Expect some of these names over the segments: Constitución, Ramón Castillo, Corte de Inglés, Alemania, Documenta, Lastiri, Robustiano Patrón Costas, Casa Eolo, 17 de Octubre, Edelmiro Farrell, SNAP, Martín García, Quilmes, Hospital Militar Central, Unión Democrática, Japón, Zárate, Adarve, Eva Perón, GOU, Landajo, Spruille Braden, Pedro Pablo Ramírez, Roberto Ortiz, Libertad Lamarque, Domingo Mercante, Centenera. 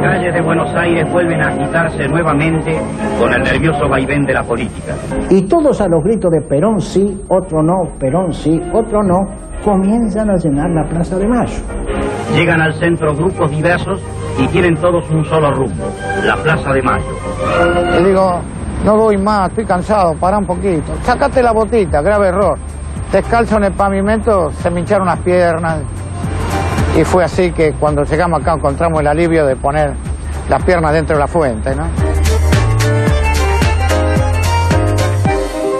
calles de Buenos Aires vuelven a agitarse nuevamente con el nervioso vaivén de la política. Y todos a los gritos de Perón sí, otro no, Perón sí, otro no, comienzan a llenar la Plaza de Mayo. Llegan al centro grupos diversos y tienen todos un solo rumbo, la Plaza de Mayo. Le digo, no voy más, estoy cansado, pará un poquito. Sacate la botita, grave error. Descalzo en el pavimento, se me hincharon las piernas. Y fue así que cuando llegamos acá encontramos el alivio de poner las piernas dentro de la fuente, ¿no?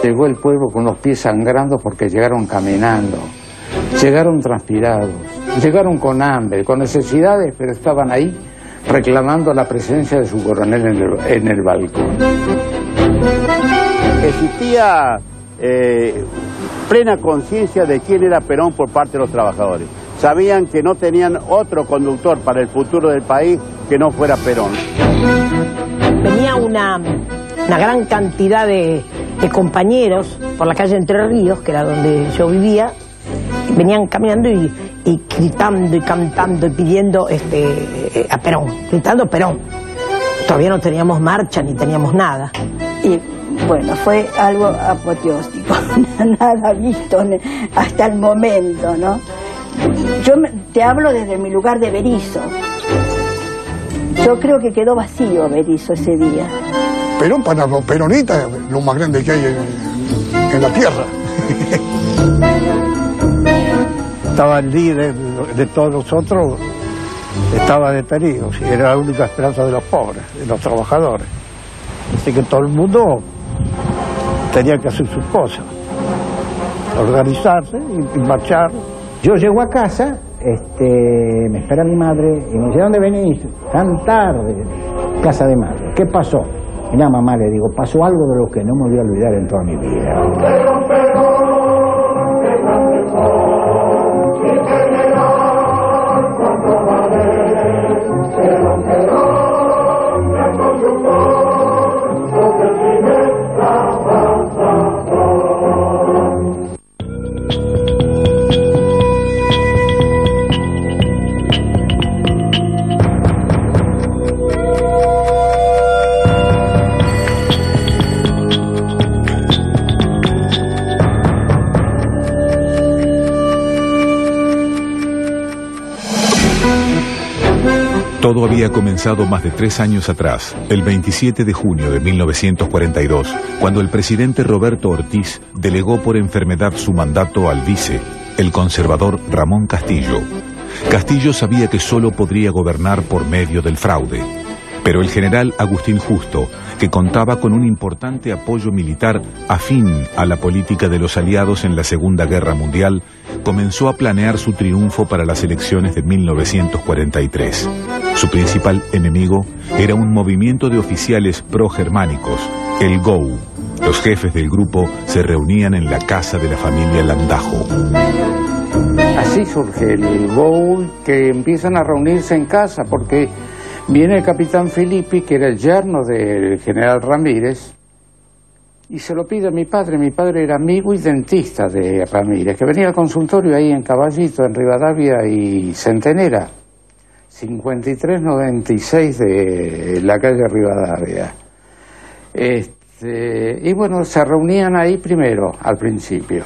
Llegó el pueblo con los pies sangrando porque llegaron caminando, llegaron transpirados, llegaron con hambre, con necesidades, pero estaban ahí reclamando la presencia de su coronel en el balcón. Existía plena conciencia de quién era Perón por parte de los trabajadores. Sabían que no tenían otro conductor para el futuro del país que no fuera Perón. Venía una gran cantidad de compañeros por la calle Entre Ríos, que era donde yo vivía, venían caminando y gritando y cantando y pidiendo a Perón, gritando Perón. Todavía no teníamos marcha ni teníamos nada. Y bueno, fue algo apoteóstico, nada visto hasta el momento, ¿no? Yo te hablo desde mi lugar de Berisso. Yo creo que quedó vacío Berisso ese día. Perón para los peronistas es lo más grande que hay en la tierra. Estaba el líder de todos nosotros, estaba detenido. Era la única esperanza de los pobres, de los trabajadores. Así que todo el mundo tenía que hacer sus cosas, organizarse y marchar. Yo llego a casa, me espera mi madre y me dice, ¿dónde venís? Tan tarde, Plaza de Mayo. ¿Qué pasó? Mirá, mamá, le digo, pasó algo de lo que no me voy a olvidar en toda mi vida. Todo había comenzado más de 3 años atrás, el 27 de junio de 1942, cuando el presidente Roberto Ortiz delegó por enfermedad su mandato al vice, el conservador Ramón Castillo. Castillo sabía que solo podría gobernar por medio del fraude, pero el general Agustín Justo, que contaba con un importante apoyo militar afín a la política de los aliados en la Segunda Guerra Mundial, comenzó a planear su triunfo para las elecciones de 1943. Su principal enemigo era un movimiento de oficiales pro-germánicos, el GOU. Los jefes del grupo se reunían en la casa de la familia Landajo. Así surge el GOU, que empiezan a reunirse en casa porque viene el capitán Filippi, que era el yerno del general Ramírez, y se lo pide a mi padre. Mi padre era amigo y dentista de Ramírez, que venía al consultorio ahí en Caballito, en Rivadavia y Centenera. 5396 de la calle Rivadavia. Y bueno, se reunían ahí primero, al principio.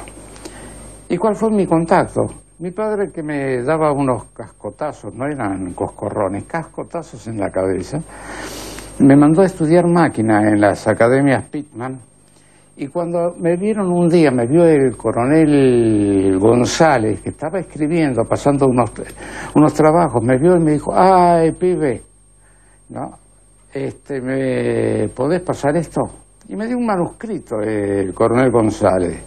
¿Y cuál fue mi contacto? Mi padre, que me daba unos cascotazos, no eran coscorrones, cascotazos en la cabeza, me mandó a estudiar máquina en las academias Pitman. Y cuando me vieron un día, me vio el coronel González, que estaba escribiendo, pasando unos trabajos, me vio y me dijo, ¡ay, pibe! ¿No? ¿Me podés pasar esto? Y me dio un manuscrito el coronel González.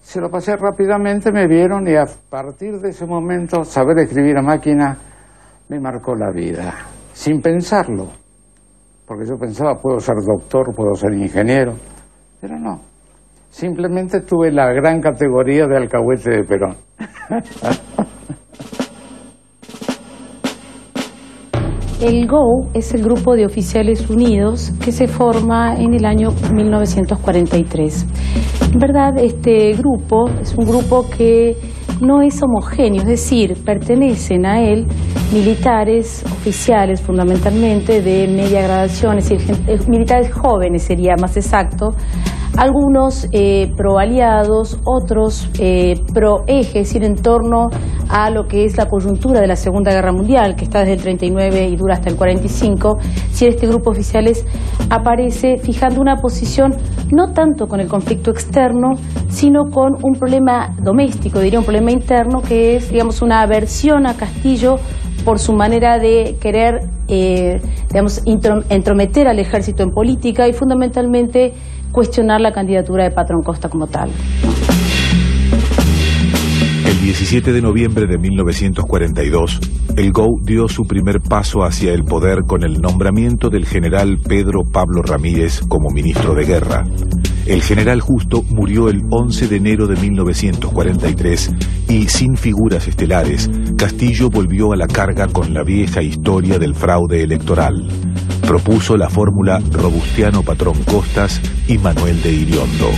Se lo pasé rápidamente, me vieron, y a partir de ese momento, saber escribir a máquina me marcó la vida, sin pensarlo. Porque yo pensaba, puedo ser doctor, puedo ser ingeniero. Pero no, simplemente tuve la gran categoría de alcahuete de Perón. El GOU es el Grupo de Oficiales Unidos que se forma en el año 1943. En verdad, este grupo es un grupo que no es homogéneo, es decir, pertenecen a él militares, oficiales fundamentalmente de media graduación, es decir, militares jóvenes sería más exacto, algunos pro-aliados, otros pro-eje, es decir, en torno a lo que es la coyuntura de la Segunda Guerra Mundial, que está desde el 39 y dura hasta el 45, si este grupo de oficiales aparece fijando una posición no tanto con el conflicto externo, sino con un problema doméstico, diría un problema interno, que es, digamos, una aversión a Castillo por su manera de querer, digamos, entrometer al ejército en política y fundamentalmente cuestionar la candidatura de Patrón Costa como tal. El 17 de noviembre de 1942, el GOU dio su primer paso hacia el poder con el nombramiento del general Pedro Pablo Ramírez como ministro de Guerra. El general Justo murió el 11 de enero de 1943 y, sin figuras estelares, Castillo volvió a la carga con la vieja historia del fraude electoral. Propuso la fórmula Robustiano Patrón Costas y Manuel de Iriondo.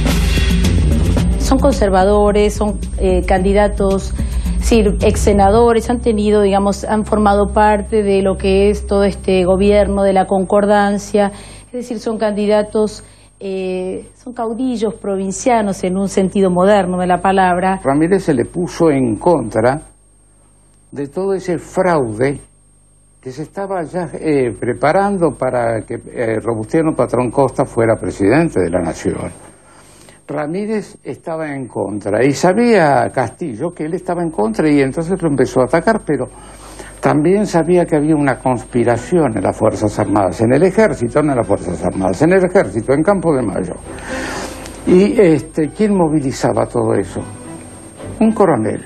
Son conservadores, son candidatos, sí, ex senadores, han tenido, digamos, han formado parte de lo que es todo este gobierno de la concordancia, es decir, son candidatos... son caudillos provincianos en un sentido moderno de la palabra. Ramírez se le puso en contra de todo ese fraude que se estaba ya preparando para que Robustiano Patrón Costa fuera presidente de la nación. Ramírez estaba en contra y sabía Castillo que él estaba en contra y entonces lo empezó a atacar, pero también sabía que había una conspiración en las Fuerzas Armadas, en el Ejército, no en las Fuerzas Armadas, en el Ejército, en Campo de Mayo. ¿Y quién movilizaba todo eso? Un coronel,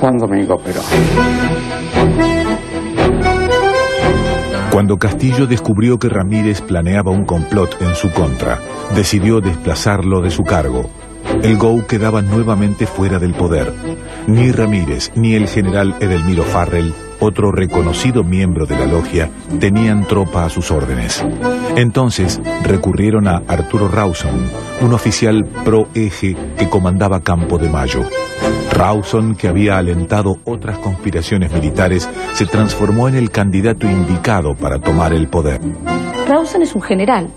Juan Domingo Perón. Cuando Castillo descubrió que Ramírez planeaba un complot en su contra, decidió desplazarlo de su cargo. El GOU quedaba nuevamente fuera del poder. Ni Ramírez ni el general Edelmiro Farrell, otro reconocido miembro de la logia, tenían tropa a sus órdenes. Entonces recurrieron a Arturo Rawson, un oficial pro-eje que comandaba Campo de Mayo. Rawson, que había alentado otras conspiraciones militares, se transformó en el candidato indicado para tomar el poder. Rawson es un general.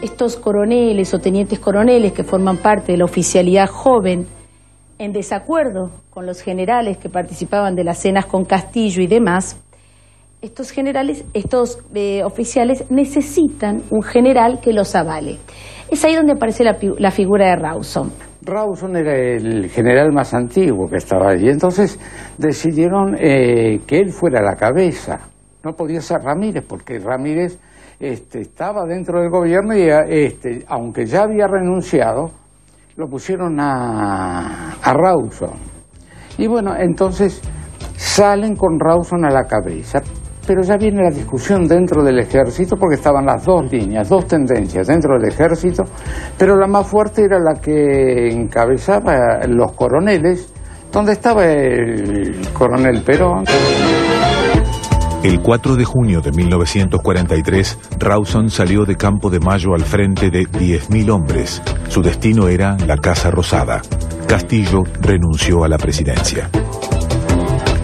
Estos coroneles o tenientes coroneles que forman parte de la oficialidad joven, en desacuerdo con los generales que participaban de las cenas con Castillo y demás, estos generales, oficiales necesitan un general que los avale. Es ahí donde aparece la figura de Rawson. Rawson era el general más antiguo que estaba allí, entonces decidieron que él fuera la cabeza. No podía ser Ramírez, porque Ramírez estaba dentro del gobierno y aunque ya había renunciado, lo pusieron a Rawson. Y bueno, entonces salen con Rawson a la cabeza, pero ya viene la discusión dentro del ejército porque estaban las dos líneas, dos tendencias dentro del ejército, pero la más fuerte era la que encabezaba los coroneles, donde estaba el coronel Perón. El 4 de junio de 1943, Rawson salió de Campo de Mayo al frente de 10.000 hombres. Su destino era la Casa Rosada. Castillo renunció a la presidencia.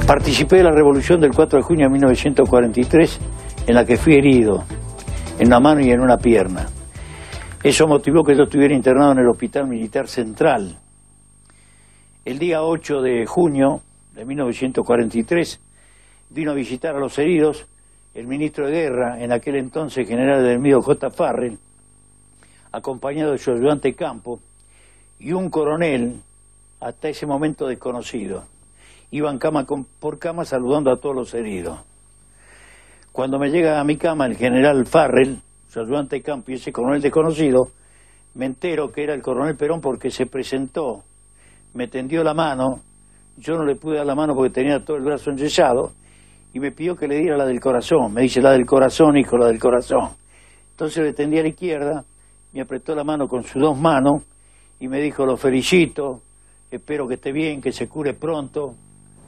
Participé de la revolución del 4 de junio de 1943, en la que fui herido, en una mano y en una pierna. Eso motivó que yo estuviera internado en el Hospital Militar Central. El día 8 de junio de 1943... vino a visitar a los heridos el ministro de Guerra, en aquel entonces general Edelmiro J. Farrell, acompañado de su ayudante Campo, y un coronel, hasta ese momento desconocido. Iban cama por cama saludando a todos los heridos. Cuando me llega a mi cama el general Farrell, su ayudante Campo y ese coronel desconocido, me entero que era el coronel Perón porque se presentó, me tendió la mano, yo no le pude dar la mano porque tenía todo el brazo enyesado, y me pidió que le diera la del corazón. Me dice, la del corazón, hijo, la del corazón. Entonces le tendí a la izquierda, me apretó la mano con sus dos manos y me dijo, lo felicito, espero que esté bien, que se cure pronto.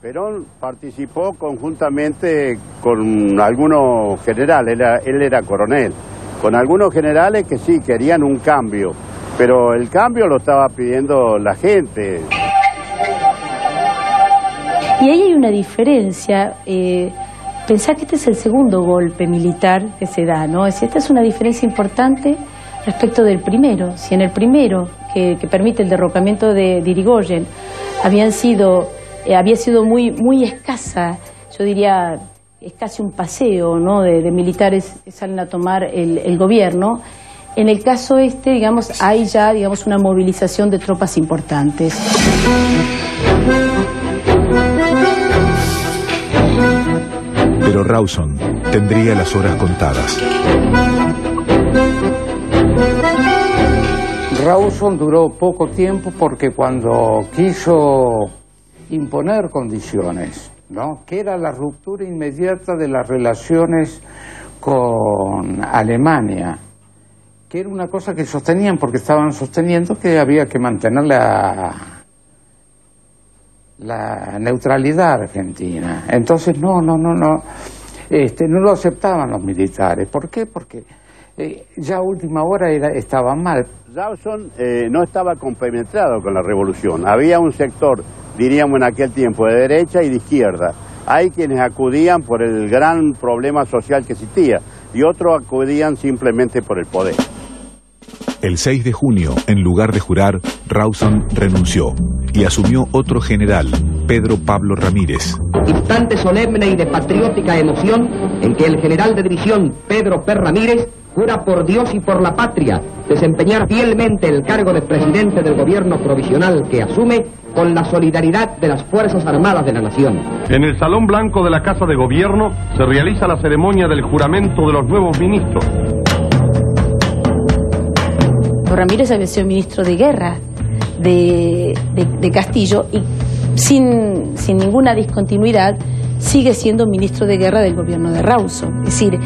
Perón participó conjuntamente con algunos generales, él era coronel, con algunos generales que sí querían un cambio, pero el cambio lo estaba pidiendo la gente. Y ahí hay una diferencia. Pensá que este es el segundo golpe militar que se da, ¿no? Es decir, esta es una diferencia importante respecto del primero. Si en el primero, que permite el derrocamiento de Irigoyen, había sido muy escasa, yo diría, es casi un paseo, ¿no?, de militares que salen a tomar el gobierno. En el caso este, digamos, hay ya, digamos, una movilización de tropas importantes. Pero Rawson tendría las horas contadas. Rawson duró poco tiempo porque cuando quiso imponer condiciones, ¿no?, que era la ruptura inmediata de las relaciones con Alemania, que era una cosa que sostenían porque estaban sosteniendo que había que mantener la neutralidad argentina. Entonces no lo aceptaban los militares. ¿Por qué? Porque ya a última hora estaba mal. Rawson no estaba compenetrado con la revolución. Había un sector, diríamos en aquel tiempo, de derecha y de izquierda. Hay quienes acudían por el gran problema social que existía y otros acudían simplemente por el poder. El 6 de junio, en lugar de jurar, Rawson renunció y asumió otro general, Pedro Pablo Ramírez. Instante solemne y de patriótica emoción en que el general de división Pedro P. Ramírez jura por Dios y por la patria desempeñar fielmente el cargo de presidente del gobierno provisional que asume con la solidaridad de las Fuerzas Armadas de la Nación. En el Salón Blanco de la Casa de Gobierno se realiza la ceremonia del juramento de los nuevos ministros. Ramírez había sido ministro de guerra de Castillo y sin ninguna discontinuidad sigue siendo ministro de guerra del gobierno de Rawson. Es decir,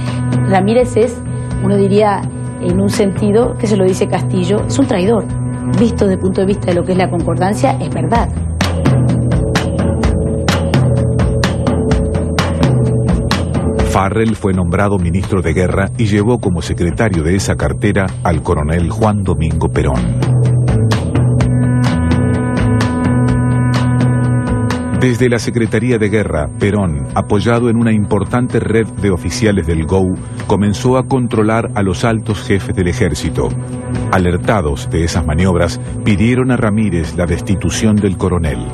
Ramírez es, uno diría, en un sentido que se lo dice Castillo, es un traidor. Visto desde el punto de vista de lo que es la concordancia, es verdad. Farrell fue nombrado ministro de guerra y llevó como secretario de esa cartera al coronel Juan Domingo Perón. Desde la Secretaría de Guerra, Perón, apoyado en una importante red de oficiales del GOU, comenzó a controlar a los altos jefes del ejército. Alertados de esas maniobras, pidieron a Ramírez la destitución del coronel.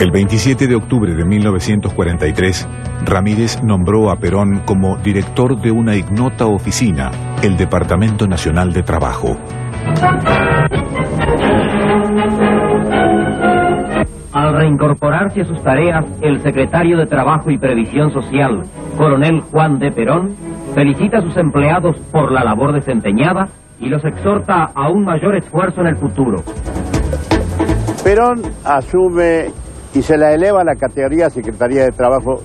El 27 de octubre de 1943, Ramírez nombró a Perón como director de una ignota oficina, el Departamento Nacional de Trabajo. Al reincorporarse a sus tareas, el secretario de Trabajo y Previsión Social, coronel Juan D. Perón, felicita a sus empleados por la labor desempeñada y los exhorta a un mayor esfuerzo en el futuro. Perón asume y se la eleva a la categoría Secretaría de Trabajo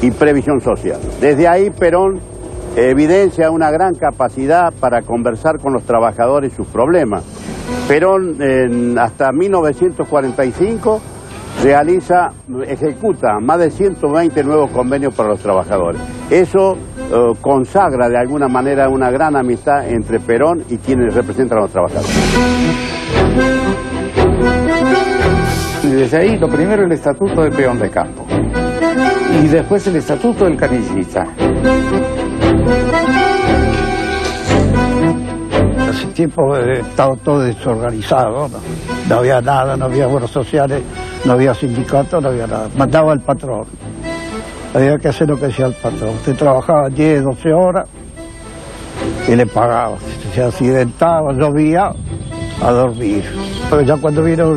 y Previsión Social. Desde ahí Perón evidencia una gran capacidad para conversar con los trabajadores sus problemas. Perón hasta 1945... ejecuta más de 120 nuevos convenios para los trabajadores. Eso consagra de alguna manera una gran amistad entre Perón y quienes representan a los trabajadores. Y desde ahí, lo primero el estatuto de peón de campo y después el estatuto del canillita. Hace tiempo estaba todo desorganizado, no había nada, no había obras sociales, no había sindicato, no había nada. Mandaba el patrón. Había que hacer lo que decía el patrón. Usted trabajaba 10, 12 horas y le pagaba. Se accidentaba, llovía, a dormir. Pero ya cuando vino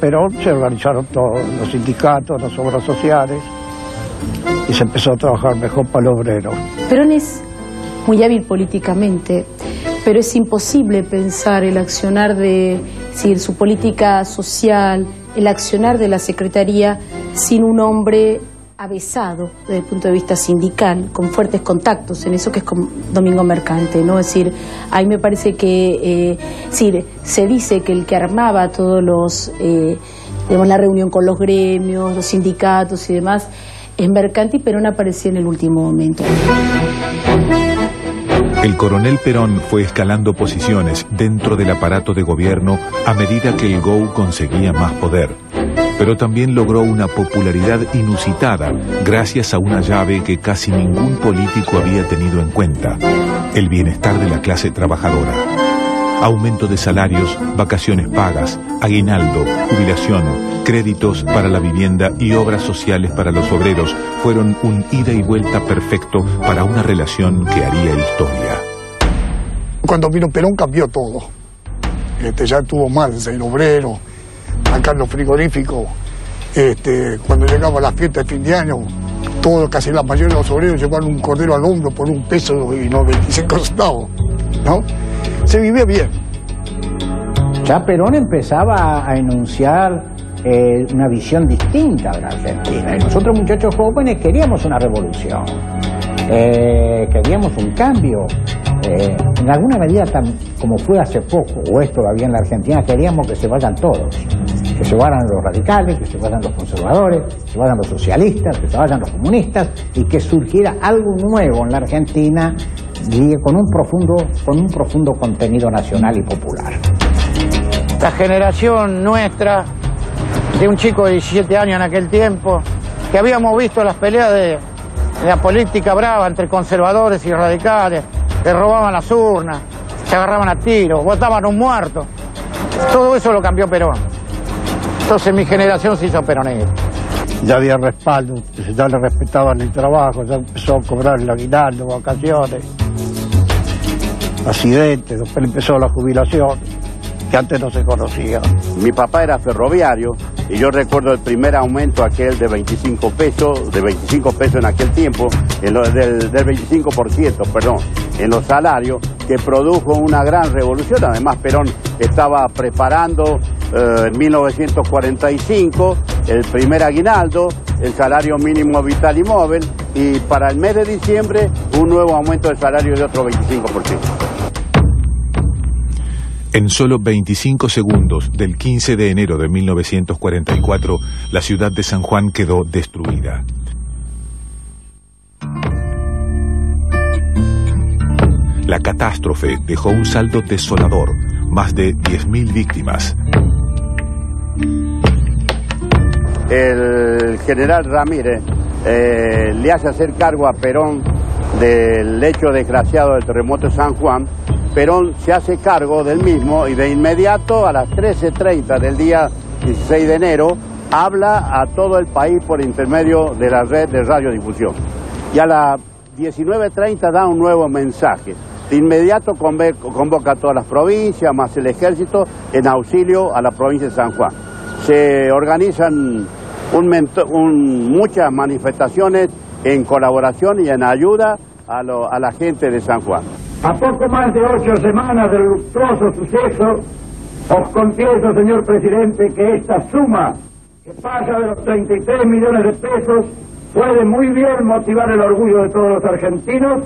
Perón se organizaron todos los sindicatos, las obras sociales y se empezó a trabajar mejor para el obrero. Perón es muy hábil políticamente, pero es imposible pensar el accionar de su política social, el accionar de la Secretaría sin un hombre avesado desde el punto de vista sindical, con fuertes contactos en eso que es con Domingo Mercante, ¿no? Es decir, ahí me parece que se dice que el que armaba todos los la reunión con los gremios, los sindicatos y demás es Mercante, y Perón apareció en el último momento. El coronel Perón fue escalando posiciones dentro del aparato de gobierno a medida que el GOU conseguía más poder. pero también logró una popularidad inusitada gracias a una llave que casi ningún político había tenido en cuenta: el bienestar de la clase trabajadora. Aumento de salarios, vacaciones pagas, aguinaldo, jubilación, créditos para la vivienda y obras sociales para los obreros fueron un ida y vuelta perfecto para una relación que haría historia. Cuando vino Perón cambió todo. Ya tuvo más el obrero, acá en los frigoríficos, cuando llegaba la fiesta de fin de año, todo, casi la mayoría de los obreros llevaban un cordero al hombro por $1.95, ¿no? Se vivía bien. Ya Perón empezaba a enunciar una visión distinta de la Argentina. Y nosotros, muchachos jóvenes, queríamos una revolución, queríamos un cambio. En alguna medida, como fue hace poco, o es todavía en la Argentina, queríamos que se vayan todos. Que se vayan los radicales, que se vayan los conservadores, que se vayan los socialistas, que se vayan los comunistas, y que surgiera algo nuevo en la Argentina y con un profundo contenido nacional y popular. La generación nuestra, de un chico de 17 años en aquel tiempo, que habíamos visto las peleas de la política brava entre conservadores y radicales, que robaban las urnas, se agarraban a tiros, votaban un muerto. Todo eso lo cambió Perón. Entonces mi generación se hizo peronista. Ya había respaldo, ya le respetaban el trabajo, ya empezó a cobrar el aguinaldo, vacaciones, accidentes, después empezó la jubilación, que antes no se conocía. Mi papá era ferroviario y yo recuerdo el primer aumento aquel de 25 pesos, en aquel tiempo, del 25%, perdón, en los salarios, que produjo una gran revolución. Además Perón estaba preparando en 1945 el primer aguinaldo, el salario mínimo vital y móvil, y para el mes de diciembre un nuevo aumento del salario de otro 25%. En solo 25 segundos del 15 de enero de 1944, la ciudad de San Juan quedó destruida. La catástrofe dejó un saldo desolador, más de 10.000 víctimas. El general Ramírez le hace hacer cargo a Perón del hecho desgraciado del terremoto de San Juan. Perón se hace cargo del mismo y de inmediato, a las 13:30 del día 16 de enero, habla a todo el país por intermedio de la red de radiodifusión. Y a las 19:30 da un nuevo mensaje. De inmediato convoca a todas las provincias, más el ejército, en auxilio a la provincia de San Juan. Se organizan muchas manifestaciones en colaboración y en ayuda a la gente de San Juan. A poco más de 8 semanas del luctuoso suceso, os confieso, señor presidente, que esta suma, que pasa de los 33 millones de pesos, puede muy bien motivar el orgullo de todos los argentinos,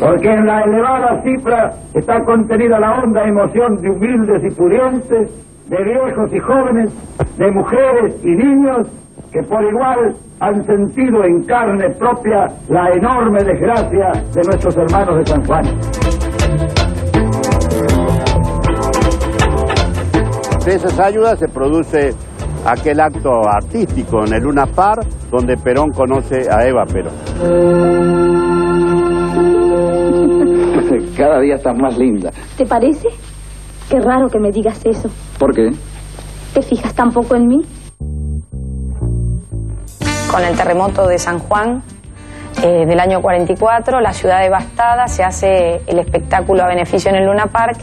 porque en la elevada cifra está contenida la honda emoción de humildes y pudientes, de viejos y jóvenes, de mujeres y niños, que por igual han sentido en carne propia la enorme desgracia de nuestros hermanos de San Juan. De esas ayudas se produce aquel acto artístico en el Luna Park, donde Perón conoce a Eva Perón. Cada día estás más linda. ¿Te parece? Qué raro que me digas eso. ¿Por qué? ¿Te fijas tan poco en mí? Con el terremoto de San Juan del año 44, la ciudad devastada, se hace el espectáculo a beneficio en el Luna Park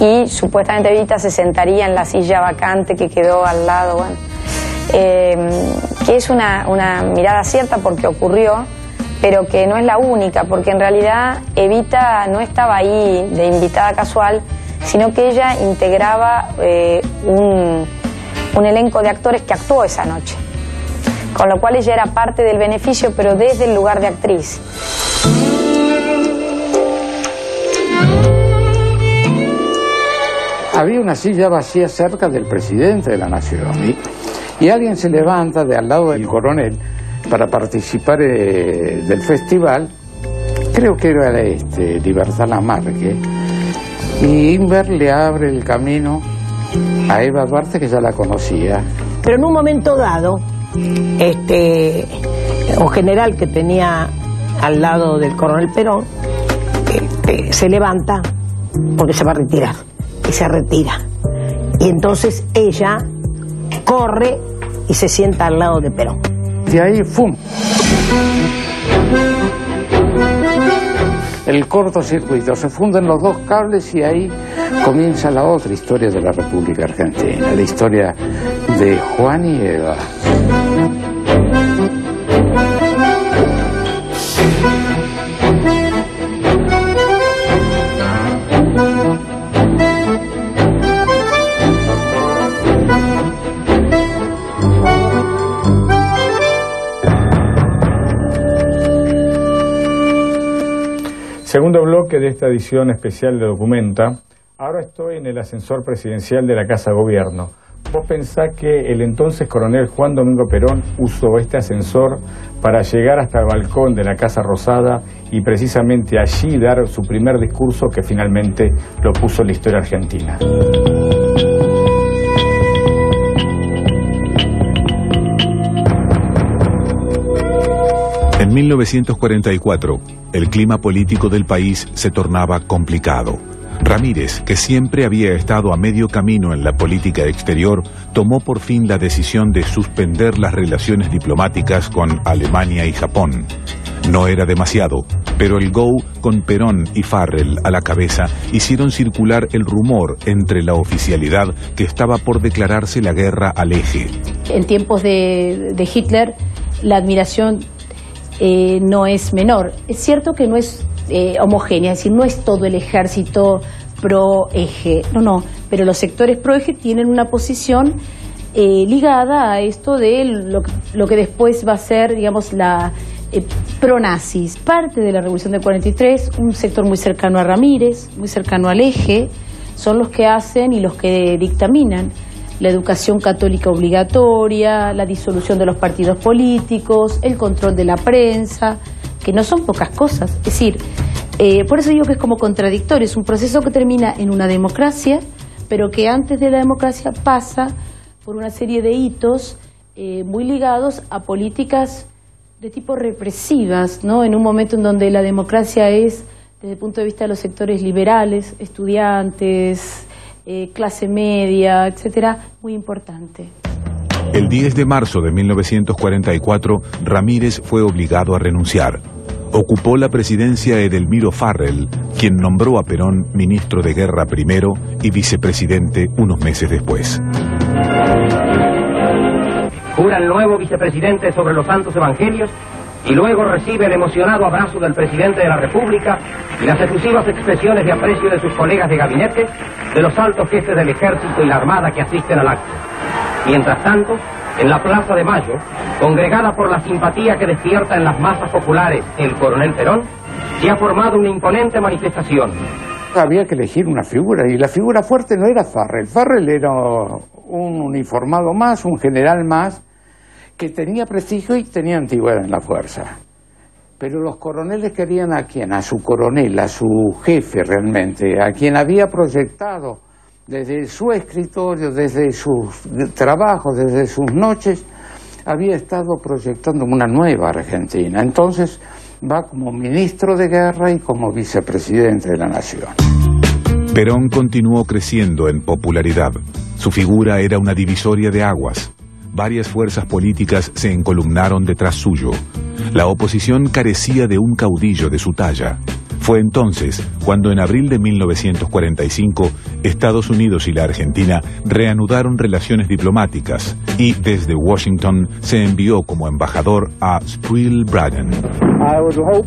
y supuestamente Evita se sentaría en la silla vacante que quedó al lado. Bueno, que es una mirada cierta porque ocurrió, pero que no es la única, porque en realidad Evita no estaba ahí de invitada casual, sino que ella integraba un elenco de actores que actuó esa noche. Con lo cual ella era parte del beneficio, pero desde el lugar de actriz. Había una silla vacía cerca del presidente de la nación y alguien se levanta de al lado del coronel para participar del festival, creo que era Libertad Lamarque, y Inver le abre el camino a Eva Duarte, que ya la conocía, Pero en un momento dado, un general que tenía al lado del coronel Perón se levanta porque se va a retirar, y se retira. Y entonces ella corre y se sienta al lado de Perón. De ahí, ¡fum! El cortocircuito, se funden los dos cables y ahí comienza la otra historia de la República Argentina, la historia de Juan y Eva. Segundo bloque de esta edición especial de Documenta. Ahora estoy en el ascensor presidencial de la Casa Gobierno. ¿Vos pensás que el entonces coronel Juan Domingo Perón usó este ascensor para llegar hasta el balcón de la Casa Rosada y precisamente allí dar su primer discurso que finalmente lo puso en la historia argentina? En 1944, el clima político del país se tornaba complicado. Ramírez, que siempre había estado a medio camino en la política exterior, tomó por fin la decisión de suspender las relaciones diplomáticas con Alemania y Japón. No era demasiado, pero el GOU, con Perón y Farrell a la cabeza, hicieron circular el rumor entre la oficialidad que estaba por declararse la guerra al eje. En tiempos de Hitler, la admiración no es menor. Es cierto que no es homogénea, es decir, no es todo el ejército pro eje, no, pero los sectores pro eje tienen una posición ligada a esto de lo que después va a ser, digamos, la pro-nazis. Parte de la revolución del 43, un sector muy cercano a Ramírez, muy cercano al eje, son los que hacen y los que dictaminan la educación católica obligatoria, la disolución de los partidos políticos, el control de la prensa, que no son pocas cosas. Es decir, por eso digo que es como contradictorio, es un proceso que termina en una democracia, pero que antes de la democracia pasa por una serie de hitos muy ligados a políticas de tipo represivas, ¿no? En un momento en donde la democracia es, desde el punto de vista de los sectores liberales, estudiantes, clase media, etcétera, muy importante. El 10 de marzo de 1944, Ramírez fue obligado a renunciar. Ocupó la presidencia Edelmiro Farrell, quien nombró a Perón ministro de Guerra primero y vicepresidente unos meses después. Jura el nuevo vicepresidente sobre los santos evangelios y luego recibe el emocionado abrazo del presidente de la República y las efusivas expresiones de aprecio de sus colegas de gabinete, de los altos jefes del ejército y la armada que asisten al acto. Mientras tanto, en la Plaza de Mayo, congregada por la simpatía que despierta en las masas populares el coronel Perón, se ha formado una imponente manifestación. Había que elegir una figura, y la figura fuerte no era Farrell. Farrell era un uniformado más, un general más, que tenía prestigio y tenía antigüedad en la fuerza. Pero los coroneles querían a quién, a su coronel, a su jefe realmente, a quien había proyectado desde su escritorio, desde sus trabajos, desde sus noches, había estado proyectando una nueva Argentina. Entonces va como ministro de guerra y como vicepresidente de la nación. Perón continuó creciendo en popularidad. Su figura era una divisoria de aguas. Varias fuerzas políticas se encolumnaron detrás suyo. La oposición carecía de un caudillo de su talla. Fue entonces cuando en abril de 1945, Estados Unidos y la Argentina reanudaron relaciones diplomáticas y desde Washington se envió como embajador a Spruille Braden. I would hope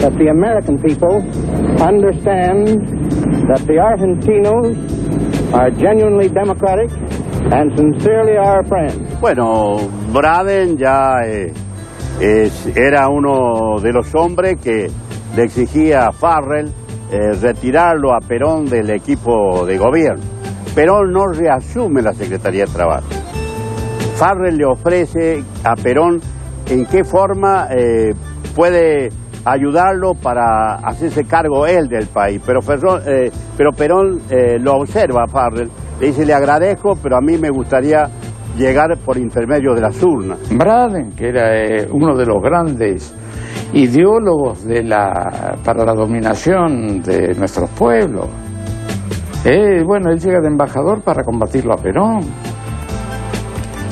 that the American people understand that the Argentinos are genuinely democratic and sincerely our friends. Bueno, Braden ya era uno de los hombres que le exigía a Farrell retirarlo a Perón del equipo de gobierno. Perón no reasume la Secretaría de Trabajo. Farrell le ofrece a Perón en qué forma puede ayudarlo para hacerse cargo él del país. Pero Perón lo observa a Farrell, le dice: le agradezco, pero a mí me gustaría llegar por intermedio de las urnas. Braden, que era uno de los grandes ideólogos de para la dominación de nuestros pueblos, bueno, él llega de embajador para combatirlo a Perón.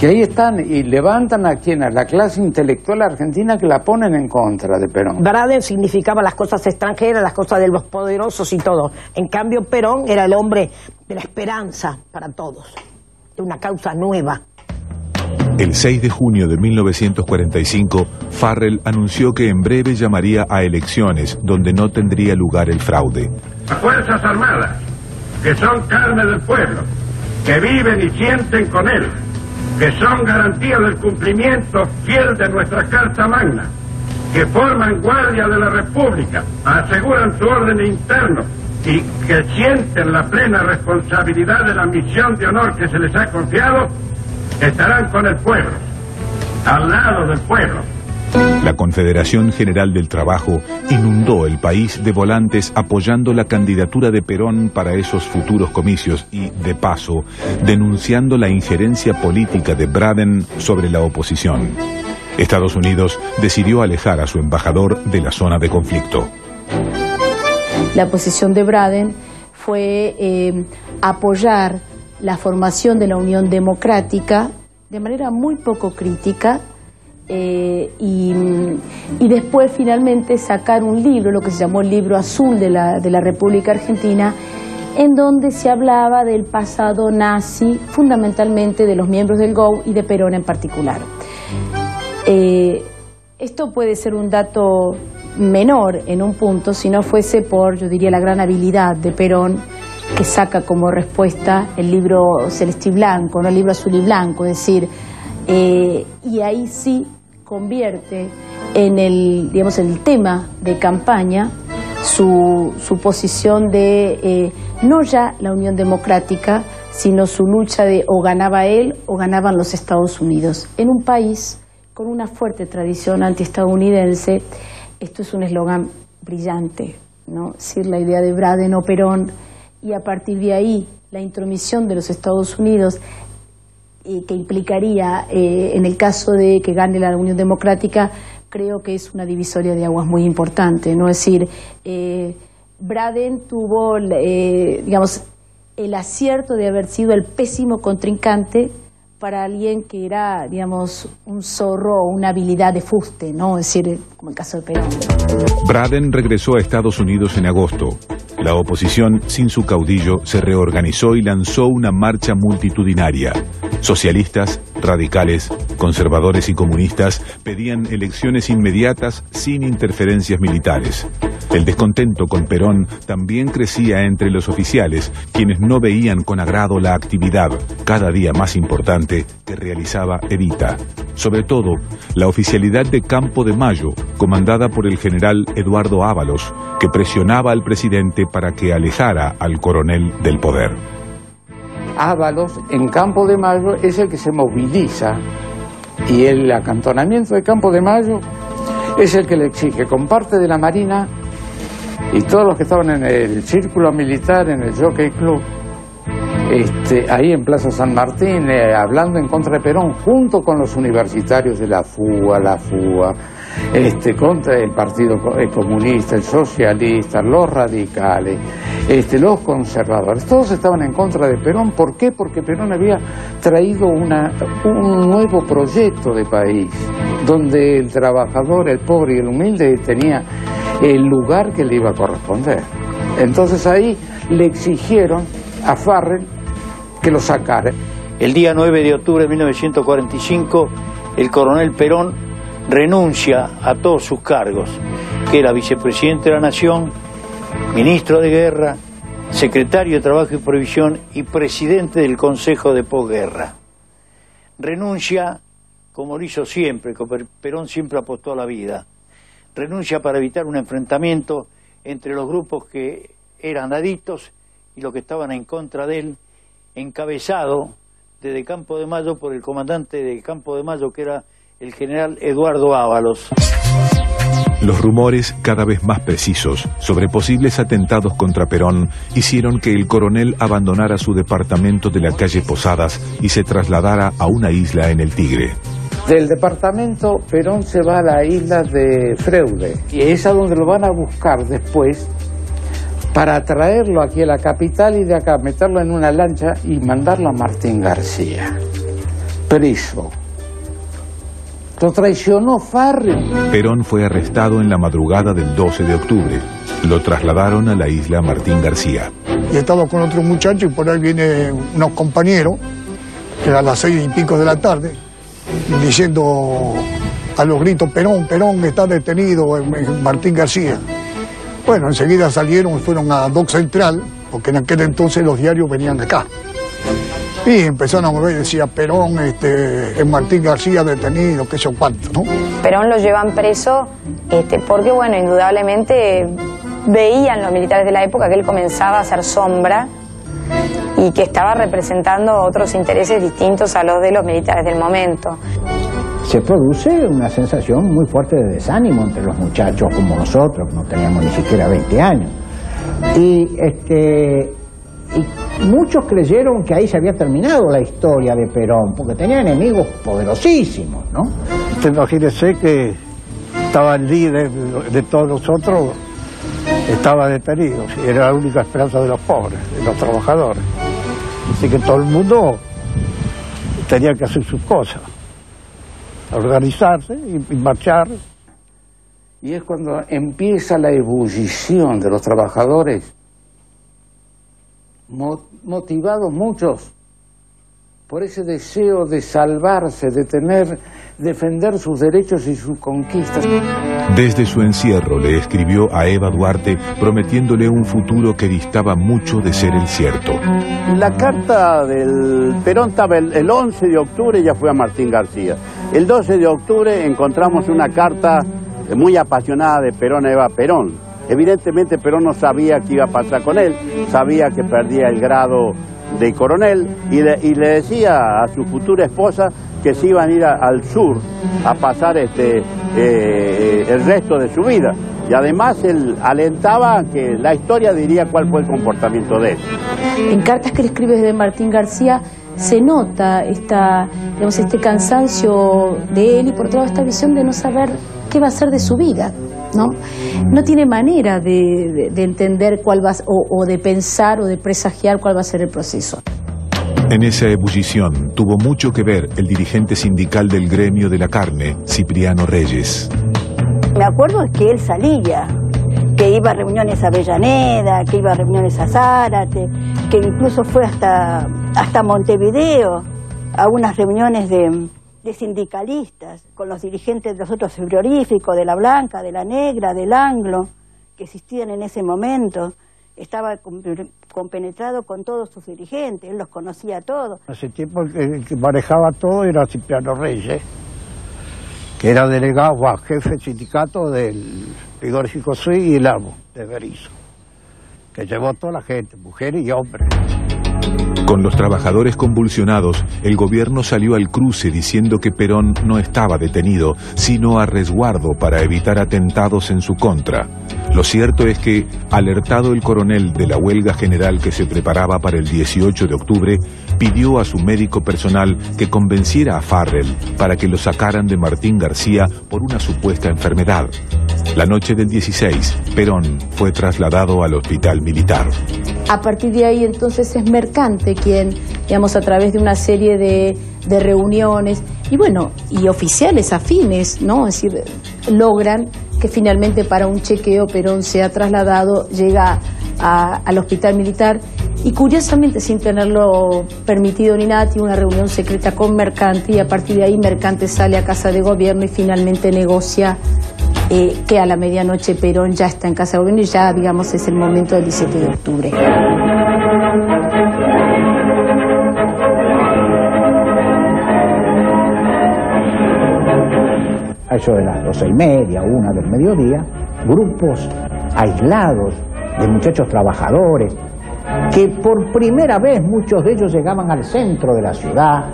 Que ahí están y levantan a quien, a la clase intelectual argentina, que la ponen en contra de Perón. Braden significaba las cosas extranjeras, las cosas de los poderosos y todo. En cambio, Perón era el hombre de la esperanza para todos, de una causa nueva. El 6 de junio de 1945, Farrell anunció que en breve llamaría a elecciones donde no tendría lugar el fraude. Las Fuerzas Armadas, que son carne del pueblo, que viven y sienten con él, que son garantía del cumplimiento fiel de nuestra Carta Magna, que forman guardia de la República, aseguran su orden interno y que sienten la plena responsabilidad de la misión de honor que se les ha confiado, estarán con el pueblo, al lado del pueblo. La Confederación General del Trabajo inundó el país de volantes apoyando la candidatura de Perón para esos futuros comicios y, de paso, denunciando la injerencia política de Braden sobre la oposición. Estados Unidos decidió alejar a su embajador de la zona de conflicto. La posición de Braden fue apoyar la formación de la Unión Democrática de manera muy poco crítica. Y después finalmente sacar un libro, lo que se llamó el libro azul de la República Argentina, en donde se hablaba del pasado nazi, fundamentalmente de los miembros del GOU y de Perón en particular. Esto puede ser un dato menor en un punto, si no fuese por, yo diría, la gran habilidad de Perón, que saca como respuesta el libro celeste y blanco, ¿no? El libro azul y blanco, es decir, y ahí sí convierte en el tema de campaña su posición de no ya la Unión Democrática, sino su lucha de o ganaba él o ganaban los Estados Unidos. En un país con una fuerte tradición antiestadounidense, esto es un eslogan brillante, ¿no? Es decir, la idea de Braden o Perón, y a partir de ahí la intromisión de los Estados Unidos, que implicaría, en el caso de que gane la Unión Democrática, creo que es una divisoria de aguas muy importante, ¿no? Es decir, Braden tuvo, digamos, el acierto de haber sido el pésimo contrincante para alguien que era, digamos, un zorro o una habilidad de fuste, ¿no? Es decir, como el caso de Perón. Braden regresó a Estados Unidos en agosto. La oposición, sin su caudillo, se reorganizó y lanzó una marcha multitudinaria. Socialistas, radicales, conservadores y comunistas pedían elecciones inmediatas sin interferencias militares. El descontento con Perón también crecía entre los oficiales, quienes no veían con agrado la actividad, cada día más importante, que realizaba Evita. Sobre todo, la oficialidad de Campo de Mayo, comandada por el general Eduardo Ávalos, que presionaba al presidente para que alejara al coronel del poder. Ávalos, en Campo de Mayo, es el que se moviliza, y el acantonamiento de Campo de Mayo es el que le exige, con parte de la Marina y todos los que estaban en el círculo militar, en el Jockey Club, ahí en Plaza San Martín, hablando en contra de Perón, junto con los universitarios de la FUA, contra el Partido Comunista, el Socialista, los radicales, los conservadores. Todos estaban en contra de Perón. ¿Por qué? Porque Perón había traído un nuevo proyecto de país, donde el trabajador, el pobre y el humilde tenía el lugar que le iba a corresponder. Entonces ahí le exigieron a Farrell que lo sacara. El día 9 de octubre de 1945, el coronel Perón renuncia a todos sus cargos, que era vicepresidente de la Nación, ministro de Guerra, secretario de Trabajo y Previsión y presidente del Consejo de Posguerra. Renuncia, como lo hizo siempre, como Perón siempre apostó a la vida, renuncia para evitar un enfrentamiento entre los grupos que eran adictos y los que estaban en contra de él, encabezado desde Campo de Mayo por el comandante de Campo de Mayo, que era el general Eduardo Ávalos. Los rumores cada vez más precisos sobre posibles atentados contra Perón hicieron que el coronel abandonara su departamento de la calle Posadas y se trasladara a una isla en el Tigre. Del departamento Perón se va a la isla de Freude, y es a donde lo van a buscar después para traerlo aquí a la capital y de acá meterlo en una lancha y mandarlo a Martín García, preso. Lo traicionó Farrell. Perón fue arrestado en la madrugada del 12 de octubre. Lo trasladaron a la isla Martín García. Y estaba con otro muchacho y por ahí viene unos compañeros, que a las 6 y pico de la tarde, diciendo a los gritos: Perón, Perón está detenido en Martín García. Bueno, enseguida salieron y fueron a DOC Central, porque en aquel entonces los diarios venían acá. Y empezaron a mover, decía: Perón, es Martín García detenido, qué sé yo cuánto, ¿no? Perón lo llevan preso porque, bueno, indudablemente veían los militares de la época que él comenzaba a hacer sombra y que estaba representando otros intereses distintos a los de los militares del momento. Se produce una sensación muy fuerte de desánimo entre los muchachos como nosotros, que no teníamos ni siquiera 20 años. Y muchos creyeron que ahí se había terminado la historia de Perón, porque tenía enemigos poderosísimos, ¿no? Imagínense que estaba el líder de todos nosotros, estaba detenido, y era la única esperanza de los pobres, de los trabajadores. Así que todo el mundo tenía que hacer sus cosas, organizarse y marchar. Y es cuando empieza la ebullición de los trabajadores, motivados muchos por ese deseo de salvarse, de defender sus derechos y sus conquistas. Desde su encierro le escribió a Eva Duarte prometiéndole un futuro que distaba mucho de ser el cierto. La carta del Perón estaba el 11 de octubre, ya fue a Martín García. El 12 de octubre encontramos una carta muy apasionada de Perón a Eva Perón. Evidentemente Perón no sabía qué iba a pasar con él, sabía que perdía el grado de coronel y le decía a su futura esposa que se iban a ir al sur a pasar el resto de su vida. Y además él alentaba que la historia diría cuál fue el comportamiento de él. En cartas que le escribe desde Martín García se nota digamos, este cansancio de él y por otro lado esta visión de no saber qué va a ser de su vida. No tiene manera de entender cuál va o de pensar o de presagiar cuál va a ser el proceso. En esa ebullición tuvo mucho que ver el dirigente sindical del gremio de la carne, Cipriano Reyes. Me acuerdo que él salía, que iba a reuniones a Avellaneda, que iba a reuniones a Zárate, que incluso fue hasta Montevideo a unas reuniones de sindicalistas, con los dirigentes de los otros frigoríficos, de la Blanca, de la Negra, del Anglo, que existían en ese momento. Estaba compenetrado con todos sus dirigentes, él los conocía a todos. Hace tiempo el que manejaba todo era Cipriano Reyes, que era delegado a jefe sindicato del frigorífico Sui y el Amo, de Berisso, que llevó a toda la gente, mujeres y hombres. Con los trabajadores convulsionados, el gobierno salió al cruce diciendo que Perón no estaba detenido, sino a resguardo para evitar atentados en su contra. Lo cierto es que, alertado el coronel de la huelga general que se preparaba para el 18 de octubre, pidió a su médico personal que convenciera a Farrell para que lo sacaran de Martín García por una supuesta enfermedad. La noche del 16, Perón fue trasladado al Hospital Militar. A partir de ahí entonces es Mercante quien, digamos, a través de una serie de reuniones y bueno, y oficiales afines, ¿no? Es decir, logran que finalmente para un chequeo Perón sea trasladado, llega al Hospital Militar y curiosamente sin tenerlo permitido ni nada, tiene una reunión secreta con Mercante y a partir de ahí Mercante sale a Casa de Gobierno y finalmente negocia que a la medianoche Perón ya está en Casa de Gobierno y ya, digamos, es el momento del 17 de octubre. A eso de las 12:30, 1 del mediodía, grupos aislados de muchachos trabajadores que por primera vez muchos de ellos llegaban al centro de la ciudad.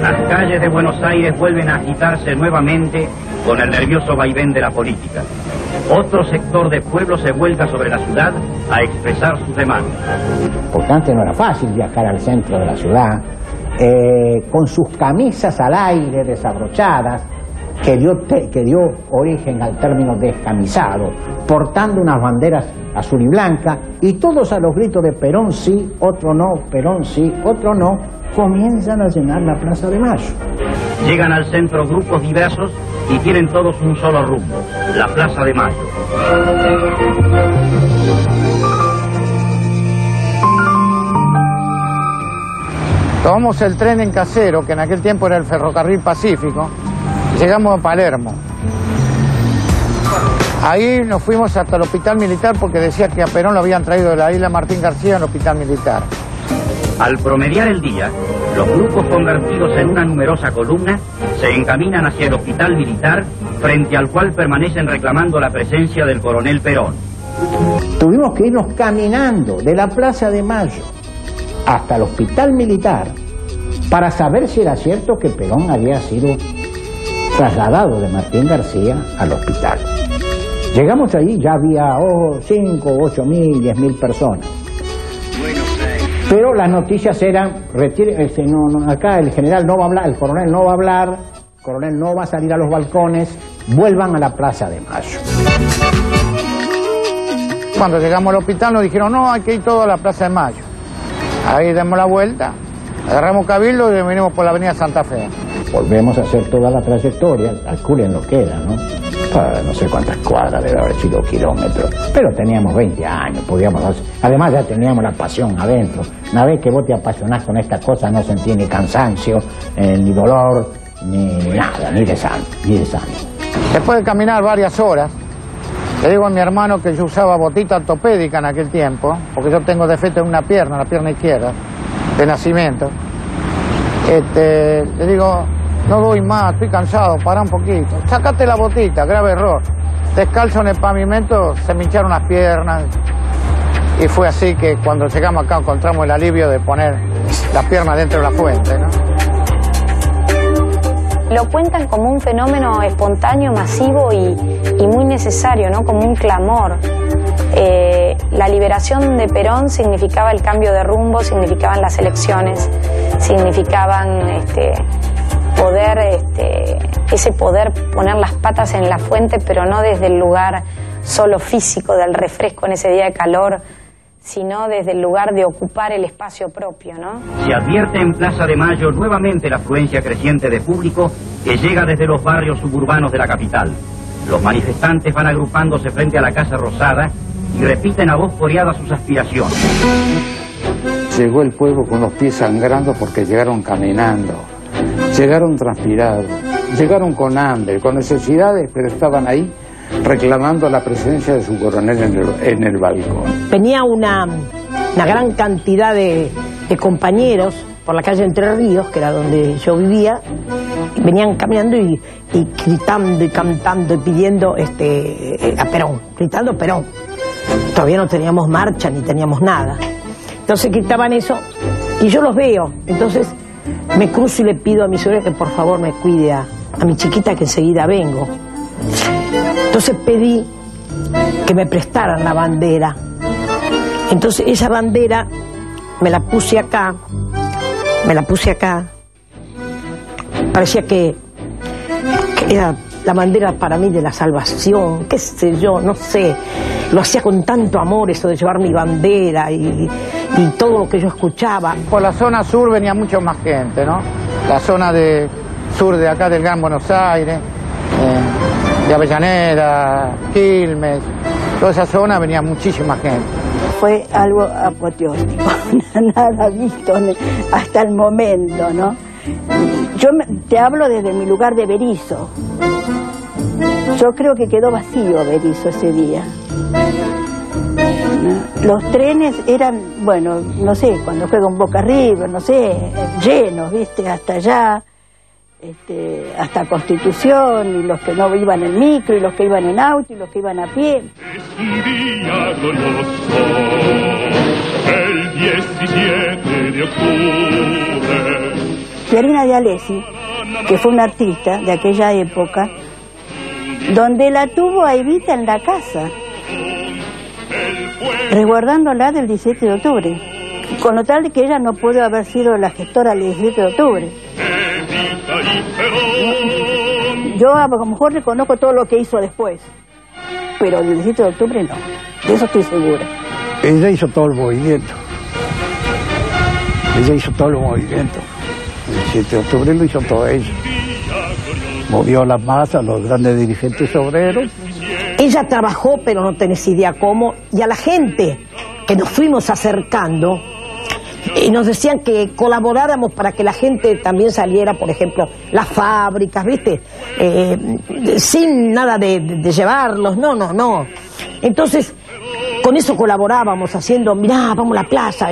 Las calles de Buenos Aires vuelven a agitarse nuevamente con el nervioso vaivén de la política. Otro sector de pueblo se vuelca sobre la ciudad a expresar sus demandas. Porque antes no era fácil viajar al centro de la ciudad, con sus camisas al aire desabrochadas, que dio origen al término descamisado, portando unas banderas azul y blanca, y todos a los gritos de Perón sí, otro no, Perón sí, otro no, comienzan a llenar la Plaza de Mayo. Llegan al centro grupos diversos y tienen todos un solo rumbo, la Plaza de Mayo. Tomamos el tren en Casero, que en aquel tiempo era el ferrocarril Pacífico, y llegamos a Palermo. Ahí nos fuimos hasta el Hospital Militar porque decía que a Perón lo habían traído de la isla Martín García al Hospital Militar. Al promediar el día, los grupos convertidos en una numerosa columna se encaminan hacia el Hospital Militar, frente al cual permanecen reclamando la presencia del coronel Perón. Tuvimos que irnos caminando de la Plaza de Mayo hasta el Hospital Militar para saber si era cierto que Perón había sido trasladado de Martín García al hospital. Llegamos allí, ya había 5, 8.000, 10.000 personas. Pero las noticias eran, acá el general no va a hablar, el coronel no va a hablar, el coronel no va a salir a los balcones, vuelvan a la Plaza de Mayo. Cuando llegamos al hospital nos dijeron, no, hay que ir todo a la Plaza de Mayo. Ahí damos la vuelta, agarramos Cabildo y venimos por la avenida Santa Fe. Volvemos a hacer toda la trayectoria, calculen lo que era, ¿no? No sé cuántas cuadras, debe haber sido kilómetros, pero teníamos 20 años, podíamos hacer. Además ya teníamos la pasión adentro. Una vez que vos te apasionás con esta cosa no sentís ni cansancio, ni dolor, ni nada, ni desánimo. Después de caminar varias horas, le digo a mi hermano que yo usaba botita ortopédica en aquel tiempo, porque yo tengo defecto en una pierna, la pierna izquierda, de nacimiento. Le digo, no doy más, estoy cansado, pará un poquito. Sacate la botita, grave error. Descalzo en el pavimento, se me hincharon las piernas. Y fue así que cuando llegamos acá encontramos el alivio de poner las piernas dentro de la fuente, ¿no? Lo cuentan como un fenómeno espontáneo, masivo y muy necesario, ¿no? Como un clamor. La liberación de Perón significaba el cambio de rumbo, significaban las elecciones, significaban ese poder poner las patas en la fuente, pero no desde el lugar solo físico del refresco en ese día de calor, sino desde el lugar de ocupar el espacio propio, ¿no? Se advierte en Plaza de Mayo nuevamente la afluencia creciente de público que llega desde los barrios suburbanos de la capital. Los manifestantes van agrupándose frente a la Casa Rosada y repiten a voz coreada sus aspiraciones. Llegó el pueblo con los pies sangrando porque llegaron caminando. Llegaron transpirados, llegaron con hambre, con necesidades, pero estaban ahí reclamando la presencia de su coronel en el balcón. Venía una gran cantidad de compañeros por la calle Entre Ríos, que era donde yo vivía, y venían caminando y gritando y cantando y pidiendo a Perón, gritando Perón. Todavía no teníamos marcha ni teníamos nada. Entonces gritaban eso y yo los veo, entonces me cruzo y le pido a mi suegra que por favor me cuide a mi chiquita que enseguida vengo. Entonces pedí que me prestaran la bandera. Entonces esa bandera me la puse acá. Parecía que era la bandera para mí de la salvación, qué sé yo, no sé. Lo hacía con tanto amor eso de llevar mi bandera y todo lo que yo escuchaba. Por la zona sur venía mucho más gente, ¿no? La zona de sur de acá del Gran Buenos Aires, de Avellaneda, Quilmes, toda esa zona venía muchísima gente. Fue algo apoteótico, nada visto hasta el momento, ¿no? Yo te hablo desde mi lugar de Berisso. Yo creo que quedó vacío Berisso ese día. Los trenes eran, bueno, no sé, cuando juega un Boca arriba, no sé, llenos, viste, hasta allá, hasta Constitución, y los que no iban en micro, y los que iban en auto, y los que iban a pie. Es un día glorioso, el 17 de octubre. Fiorina de Alessi, que fue una artista de aquella época, donde la tuvo a Evita en la casa, resguardándola del 17 de octubre, con lo tal de que ella no pudo haber sido la gestora del 17 de octubre. Yo a lo mejor reconozco todo lo que hizo después, pero el 17 de octubre no, de eso estoy segura. Ella hizo todo el movimiento. Ella hizo todo el movimiento. El 17 de octubre lo hizo todo ella. Movió las masas, los grandes dirigentes obreros. Ella trabajó, pero no tenés idea cómo, y a la gente que nos fuimos acercando, y nos decían que colaboráramos para que la gente también saliera, por ejemplo, las fábricas, ¿viste? Sin nada de llevarlos, no. Entonces, con eso colaborábamos, haciendo, mirá, vamos a la plaza.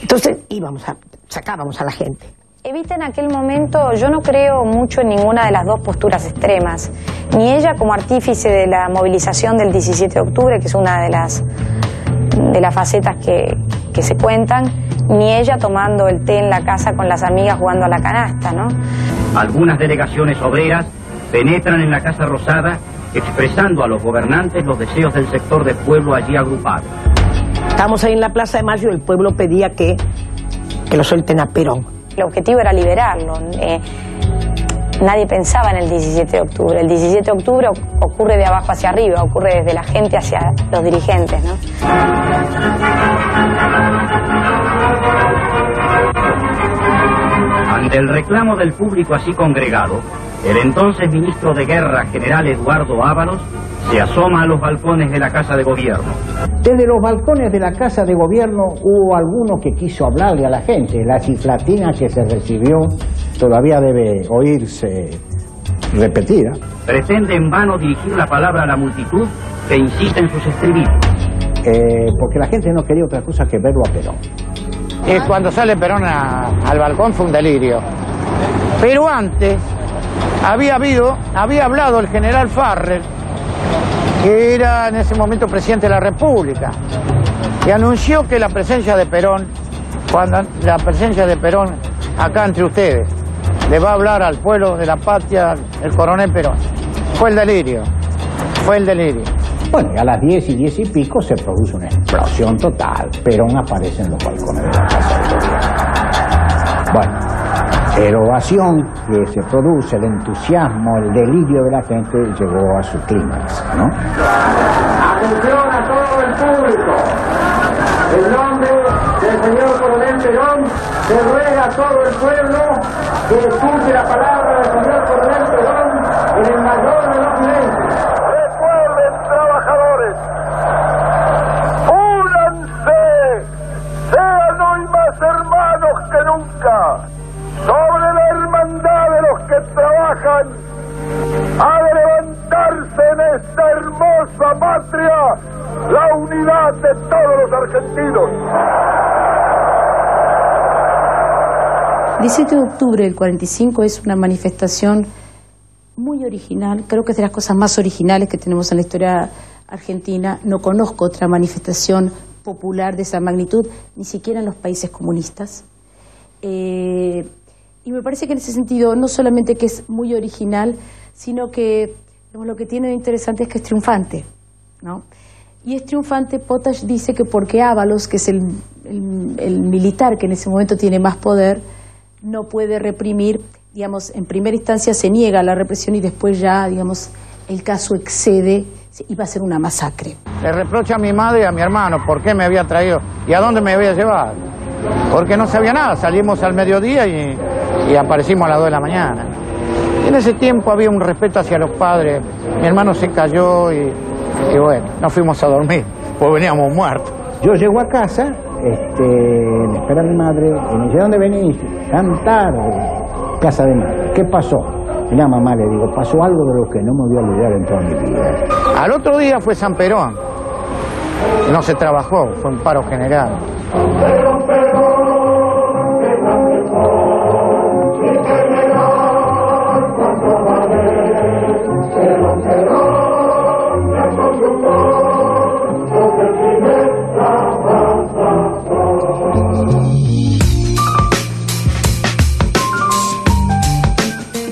Entonces, íbamos, sacábamos a la gente. Evita en aquel momento, yo no creo mucho en ninguna de las dos posturas extremas, ni ella como artífice de la movilización del 17 de octubre, que es una de las facetas que se cuentan, ni ella tomando el té en la casa con las amigas jugando a la canasta, ¿no? Algunas delegaciones obreras penetran en la Casa Rosada expresando a los gobernantes los deseos del sector del pueblo allí agrupado. Estamos ahí en la Plaza de Mayo y el pueblo pedía que lo suelten a Perón. El objetivo era liberarlo. Nadie pensaba en el 17 de octubre. El 17 de octubre ocurre de abajo hacia arriba, ocurre desde la gente hacia los dirigentes, ¿no? Ante el reclamo del público así congregado, el entonces ministro de Guerra, general Eduardo Ávalos, se asoma a los balcones de la Casa de Gobierno. Desde los balcones de la Casa de Gobierno hubo alguno que quiso hablarle a la gente. La chiflatina que se recibió todavía debe oírse repetida. Pretende en vano dirigir la palabra a la multitud que insiste en sus estribillos. Porque la gente no quería otra cosa que verlo a Perón. Cuando sale Perón al balcón fue un delirio. Pero antes había hablado el general Farrell, que era en ese momento presidente de la República, y anunció que la presencia de Perón acá entre ustedes le va a hablar al pueblo de la patria el coronel Perón. Fue el delirio. Bueno, y a las 10 y 10 y pico se produce una explosión total. Perón aparece en los balcones de la Casa del Gobierno. Bueno, la ovación que se produce, el entusiasmo, el delirio de la gente llegó a su clímax, ¿no? Atención a todo el público. En nombre del señor coronel Perón, se ruega a todo el pueblo que escuche la palabra del señor coronel Perón en el mayor de los silencios. Recuerden, trabajadores, únanse, sean hoy más hermanos que nunca. Sobre la hermandad de los que trabajan, ha de levantarse en esta hermosa patria la unidad de todos los argentinos. 17 de octubre del 45 es una manifestación muy original, creo que es de las cosas más originales que tenemos en la historia argentina. No conozco otra manifestación popular de esa magnitud, ni siquiera en los países comunistas. Y me parece que en ese sentido, no solamente que es muy original, sino que lo que tiene de interesante es que es triunfante, ¿no? Y es triunfante, Potash dice que porque Ávalos, que es el militar que en ese momento tiene más poder, no puede reprimir, digamos, en primera instancia se niega a la represión y después ya, digamos, el caso excede y va a ser una masacre. Le reprocha a mi madre y a mi hermano por qué me había traído y a dónde me había llevado, porque no sabía nada, salimos al mediodía y aparecimos a las 2 de la mañana. En ese tiempo había un respeto hacia los padres. Mi hermano se cayó y bueno, nos fuimos a dormir, pues veníamos muertos. Yo llego a casa, me espera a mi madre, y me dice, ¿dónde venís? Tan tarde, Casa de Mayo. ¿Qué pasó? Mirá, mamá, le digo, pasó algo de lo que no me voy a olvidar en toda mi vida. Al otro día fue San Perón. No se trabajó, fue un paro general.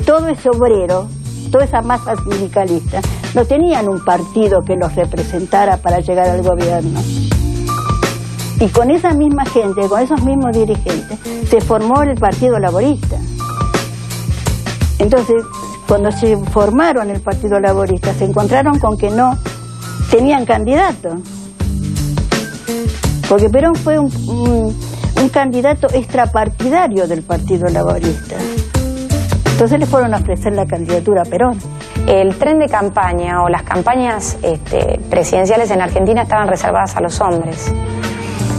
Todo ese obrero toda esa masa sindicalista, no tenían un partido que los representara para llegar al gobierno. Y con esa misma gente, con esos mismos dirigentes, se formó el Partido Laborista. Entonces, cuando se formaron el Partido Laborista, se encontraron con que no tenían candidato. Porque Perón fue un candidato extrapartidario del Partido Laborista. Entonces le fueron a ofrecer la candidatura a Perón. El tren de campaña o las campañas presidenciales en Argentina estaban reservadas a los hombres.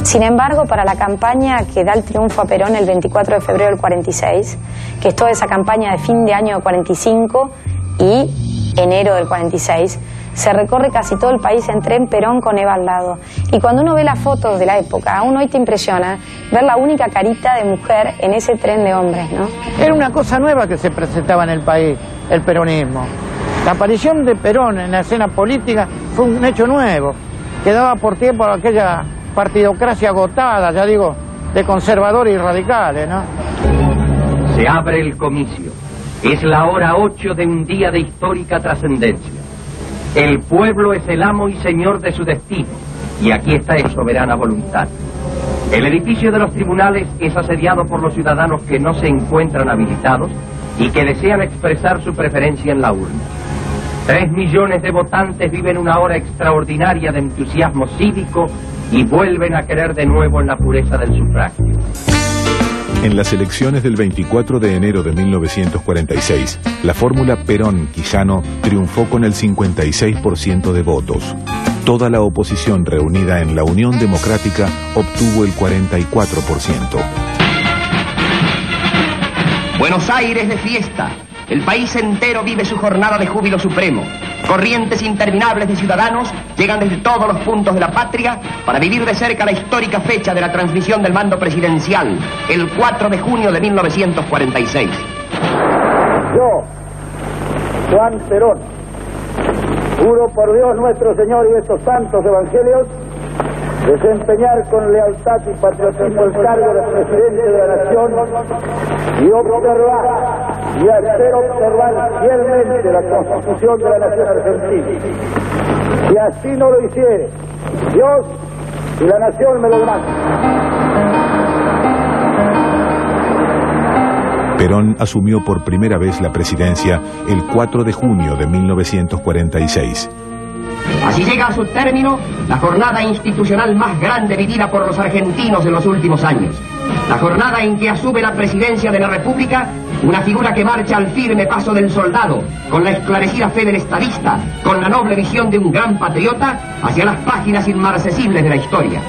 Sin embargo, para la campaña que da el triunfo a Perón el 24 de febrero del 46, que es toda esa campaña de fin de año del 45 y enero del 46, se recorre casi todo el país en tren Perón con Eva al lado. Y cuando uno ve las fotos de la época, aún hoy te impresiona ver la única carita de mujer en ese tren de hombres, ¿no? Era una cosa nueva que se presentaba en el país, el peronismo. La aparición de Perón en la escena política fue un hecho nuevo, que daba por tiempo a aquella partidocracia agotada, ya digo, de conservadores y radicales, ¿no? Se abre el comicio. Es la hora 8 de un día de histórica trascendencia. El pueblo es el amo y señor de su destino, y aquí está en soberana voluntad. El edificio de los tribunales es asediado por los ciudadanos que no se encuentran habilitados y que desean expresar su preferencia en la urna. 3 millones de votantes viven una hora extraordinaria de entusiasmo cívico y vuelven a creer de nuevo en la pureza del sufragio. En las elecciones del 24 de enero de 1946, la fórmula Perón-Quijano triunfó con el 56% de votos. Toda la oposición reunida en la Unión Democrática obtuvo el 44%. Buenos Aires de fiesta. El país entero vive su jornada de júbilo supremo. Corrientes interminables de ciudadanos llegan desde todos los puntos de la patria para vivir de cerca la histórica fecha de la transmisión del mando presidencial, el 4 de junio de 1946. Yo, Juan Perón, juro por Dios nuestro Señor y estos santos evangelios, desempeñar con lealtad y patriotismo el cargo de presidente de la nación y hacer observar fielmente la Constitución de la Nación Argentina. Si así no lo hiciere, Dios y la nación me lo darán. Perón asumió por primera vez la presidencia el 4 de junio de 1946. Así llega a su término la jornada institucional más grande vivida por los argentinos en los últimos años. La jornada en que asume la presidencia de la República una figura que marcha al firme paso del soldado, con la esclarecida fe del estadista, con la noble visión de un gran patriota hacia las páginas inmarcesibles de la historia.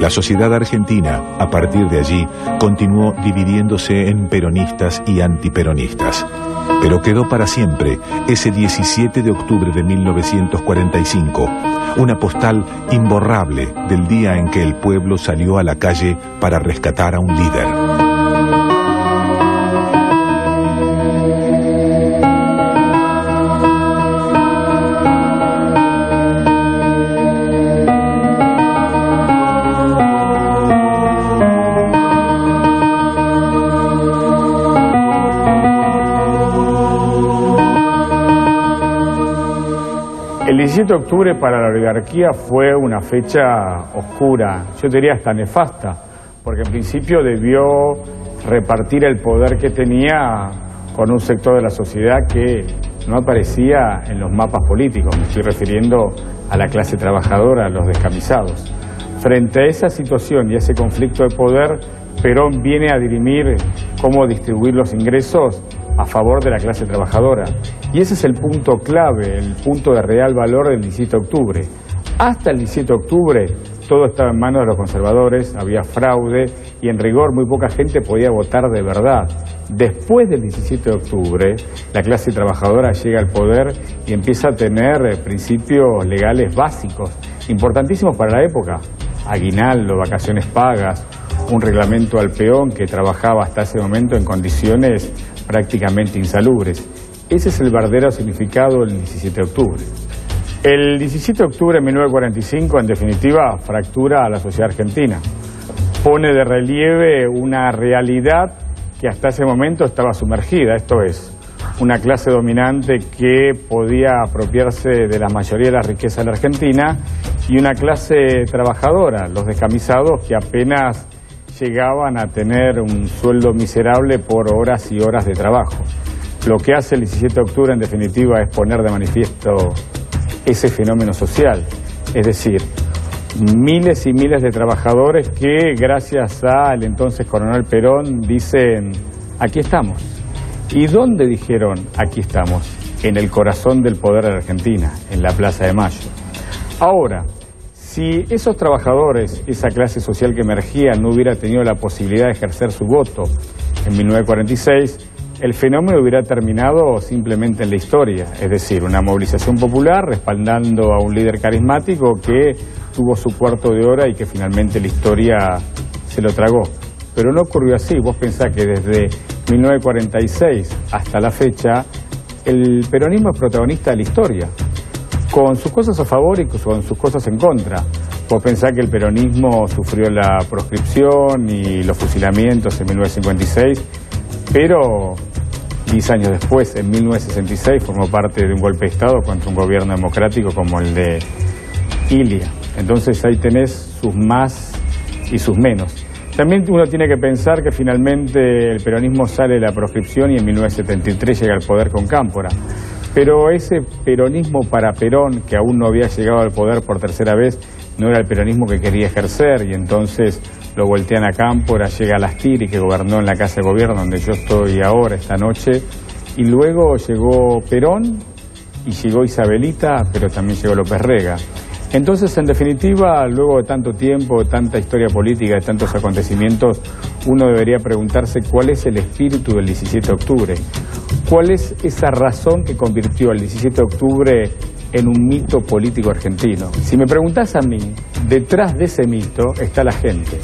La sociedad argentina, a partir de allí, continuó dividiéndose en peronistas y antiperonistas. Pero quedó para siempre ese 17 de octubre de 1945, una postal imborrable del día en que el pueblo salió a la calle para rescatar a un líder. El 17 de octubre para la oligarquía fue una fecha oscura, yo diría hasta nefasta, porque en principio debió repartir el poder que tenía con un sector de la sociedad que no aparecía en los mapas políticos, me estoy refiriendo a la clase trabajadora, a los descamisados. Frente a esa situación y a ese conflicto de poder, Perón viene a dirimir cómo distribuir los ingresos a favor de la clase trabajadora. Y ese es el punto clave, el punto de real valor del 17 de octubre. Hasta el 17 de octubre todo estaba en manos de los conservadores, había fraude y en rigor muy poca gente podía votar de verdad. Después del 17 de octubre la clase trabajadora llega al poder y empieza a tener principios legales básicos, importantísimos para la época. Aguinaldo, vacaciones pagas, un reglamento al peón que trabajaba hasta ese momento en condiciones prácticamente insalubres. Ese es el verdadero significado del 17 de octubre. El 17 de octubre de 1945, en definitiva, fractura a la sociedad argentina. Pone de relieve una realidad que hasta ese momento estaba sumergida, esto es, una clase dominante que podía apropiarse de la mayoría de la riqueza de la Argentina y una clase trabajadora, los descamisados, que apenas llegaban a tener un sueldo miserable por horas y horas de trabajo. Lo que hace el 17 de octubre, en definitiva, es poner de manifiesto ese fenómeno social, es decir, miles y miles de trabajadores que, gracias al entonces coronel Perón, dicen: aquí estamos. ¿Y dónde dijeron aquí estamos? En el corazón del poder de la Argentina, en la Plaza de Mayo. Ahora, si esos trabajadores, esa clase social que emergía, no hubiera tenido la posibilidad de ejercer su voto en 1946... el fenómeno hubiera terminado simplemente en la historia, es decir, una movilización popular respaldando a un líder carismático que tuvo su cuarto de hora y que finalmente la historia se lo tragó. Pero no ocurrió así. Vos pensás que desde 1946 hasta la fecha, el peronismo es protagonista de la historia, con sus cosas a favor y con sus cosas en contra. Vos pensás que el peronismo sufrió la proscripción y los fusilamientos en 1956, pero 10 años después, en 1966, formó parte de un golpe de Estado contra un gobierno democrático como el de Ilia. Entonces ahí tenés sus más y sus menos. También uno tiene que pensar que finalmente el peronismo sale de la proscripción y en 1973 llega al poder con Cámpora. Pero ese peronismo para Perón, que aún no había llegado al poder por tercera vez, no era el peronismo que quería ejercer, y entonces lo voltean a Cámpora, llega a Lastiri, que gobernó en la Casa de Gobierno, donde yo estoy ahora, esta noche, y luego llegó Perón, y llegó Isabelita, pero también llegó López Rega. Entonces, en definitiva, luego de tanto tiempo, de tanta historia política, de tantos acontecimientos, uno debería preguntarse cuál es el espíritu del 17 de octubre, cuál es esa razón que convirtió al 17 de octubre en un mito político argentino. Si me preguntás a mí, detrás de ese mito está la gente.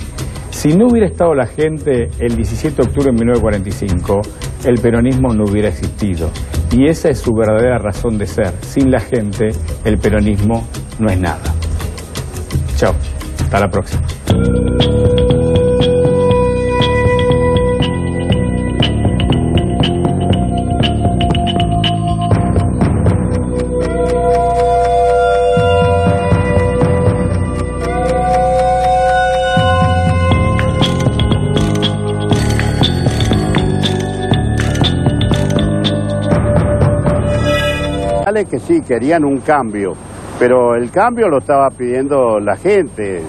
Si no hubiera estado la gente el 17 de octubre de 1945, el peronismo no hubiera existido. Y esa es su verdadera razón de ser. Sin la gente, el peronismo no es nada. Chao. Hasta la próxima. Que sí, querían un cambio, pero el cambio lo estaba pidiendo la gente.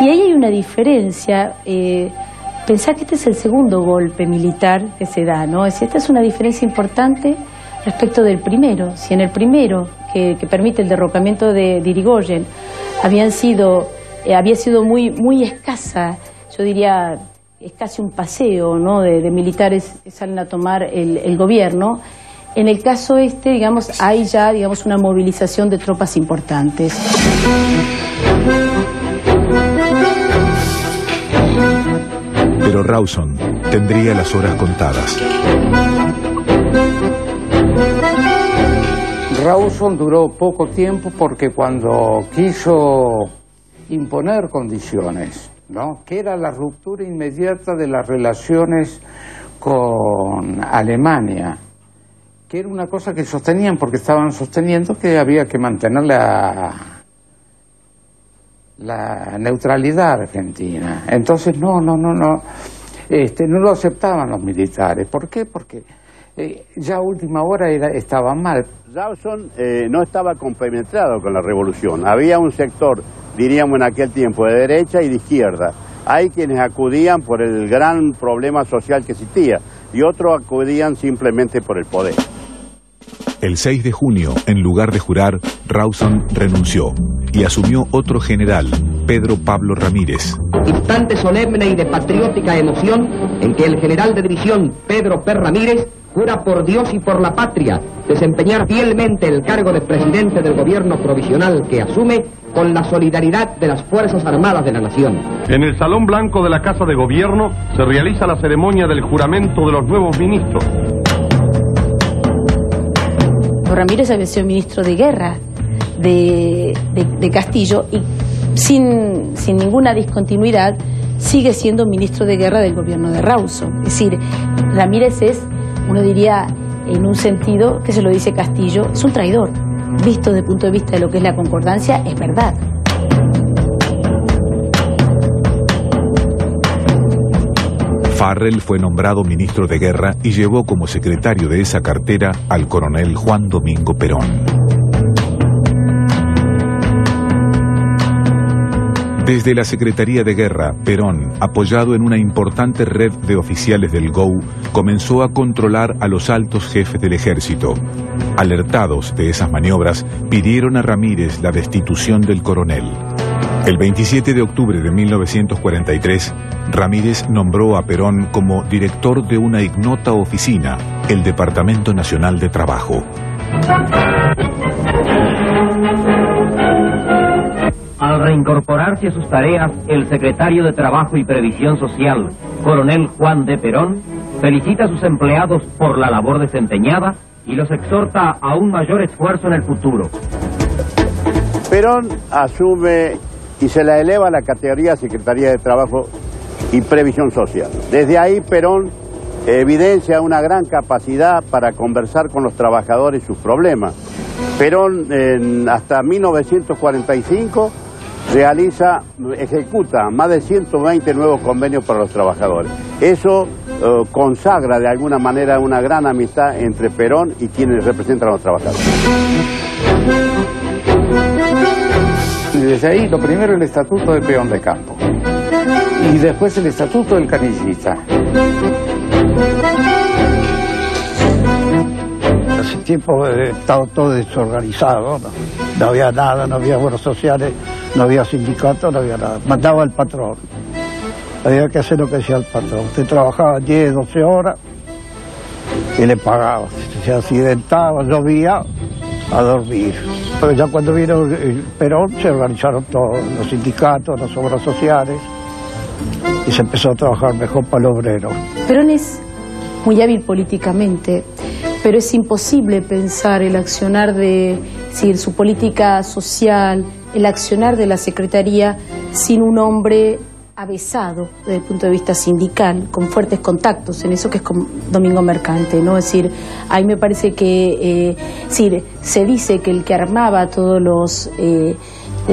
Y ahí hay una diferencia. Pensá que este es el segundo golpe militar que se da, ¿no? Esta es una diferencia importante respecto del primero. Si en el primero, que permite el derrocamiento de Irigoyen, había sido muy escasa, yo diría, es casi un paseo, ¿no?, de militares que salen a tomar el gobierno. En el caso este, digamos, hay ya, digamos, una movilización de tropas importantes. Pero Rawson tendría las horas contadas. Rawson duró poco tiempo porque cuando quiso imponer condiciones, ¿no?, que era la ruptura inmediata de las relaciones con Alemania, que era una cosa que sostenían porque estaban sosteniendo que había que mantener la neutralidad argentina. Entonces no lo aceptaban los militares. ¿Por qué? Porque ya a última hora estaba mal. Rawson no estaba compenetrado con la revolución. Había un sector, diríamos en aquel tiempo, de derecha y de izquierda. Hay quienes acudían por el gran problema social que existía y otros acudían simplemente por el poder. El 6 de junio, en lugar de jurar, Rawson renunció y asumió otro general, Pedro Pablo Ramírez. Instante solemne y de patriótica emoción en que el general de división Pedro P. Ramírez jura por Dios y por la patria desempeñar fielmente el cargo de presidente del gobierno provisional que asume con la solidaridad de las Fuerzas Armadas de la Nación. En el Salón Blanco de la Casa de Gobierno se realiza la ceremonia del juramento de los nuevos ministros. Domingo Ramírez había sido ministro de guerra de Castillo y sin ninguna discontinuidad sigue siendo ministro de guerra del gobierno de Rawson. Es decir, Ramírez es, uno diría en un sentido que se lo dice Castillo, es un traidor. Visto desde el punto de vista de lo que es la concordancia, es verdad. Farrell fue nombrado ministro de guerra y llevó como secretario de esa cartera al coronel Juan Domingo Perón. Desde la Secretaría de Guerra, Perón, apoyado en una importante red de oficiales del GOU, comenzó a controlar a los altos jefes del ejército. Alertados de esas maniobras, pidieron a Ramírez la destitución del coronel. El 27 de octubre de 1943, Ramírez nombró a Perón como director de una ignota oficina, el Departamento Nacional de Trabajo. Al reincorporarse a sus tareas, el secretario de Trabajo y Previsión Social, coronel Juan D. Perón, felicita a sus empleados por la labor desempeñada y los exhorta a un mayor esfuerzo en el futuro. Perón asume y se la eleva a la categoría Secretaría de Trabajo y Previsión Social. Desde ahí Perón evidencia una gran capacidad para conversar con los trabajadores sus problemas. Perón hasta 1945 ejecuta más de 120 nuevos convenios para los trabajadores. Eso consagra de alguna manera una gran amistad entre Perón y quienes representan a los trabajadores. Y desde ahí, lo primero el estatuto de peón de campo y después el estatuto del canillita. Hace tiempo estaba todo desorganizado, no había nada, no había bonos sociales, no había sindicatos, no había nada. Mandaba el patrón, había que hacer lo que decía el patrón. Usted trabajaba 10, 12 horas y le pagaba. Si se accidentaba, llovía, a dormir. Pero ya cuando vino Perón se organizaron todos los sindicatos, las obras sociales y se empezó a trabajar mejor para el obrero. Perón es muy hábil políticamente, pero es imposible pensar el accionar de su política social, el accionar de la Secretaría sin un hombre avesado desde el punto de vista sindical, con fuertes contactos en eso que es con Domingo Mercante, ¿no? Es decir, ahí me parece que se dice que el que armaba todos los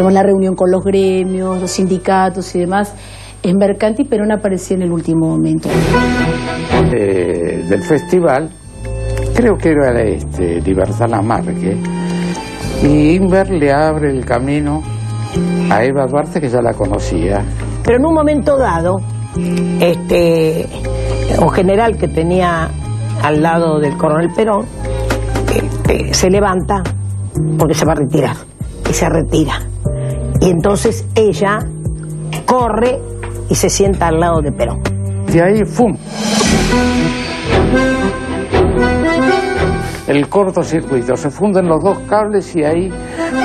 la reunión con los gremios, los sindicatos y demás es Mercante, y Perón apareció en el último momento. Del festival creo que era Libertad Lamarque, y Inver le abre el camino a Eva Duarte, que ya la conocía. Pero en un momento dado, un general que tenía al lado del coronel Perón se levanta porque se va a retirar, y se retira. Y entonces ella corre y se sienta al lado de Perón. De ahí, ¡fum! El cortocircuito, se funden los dos cables y ahí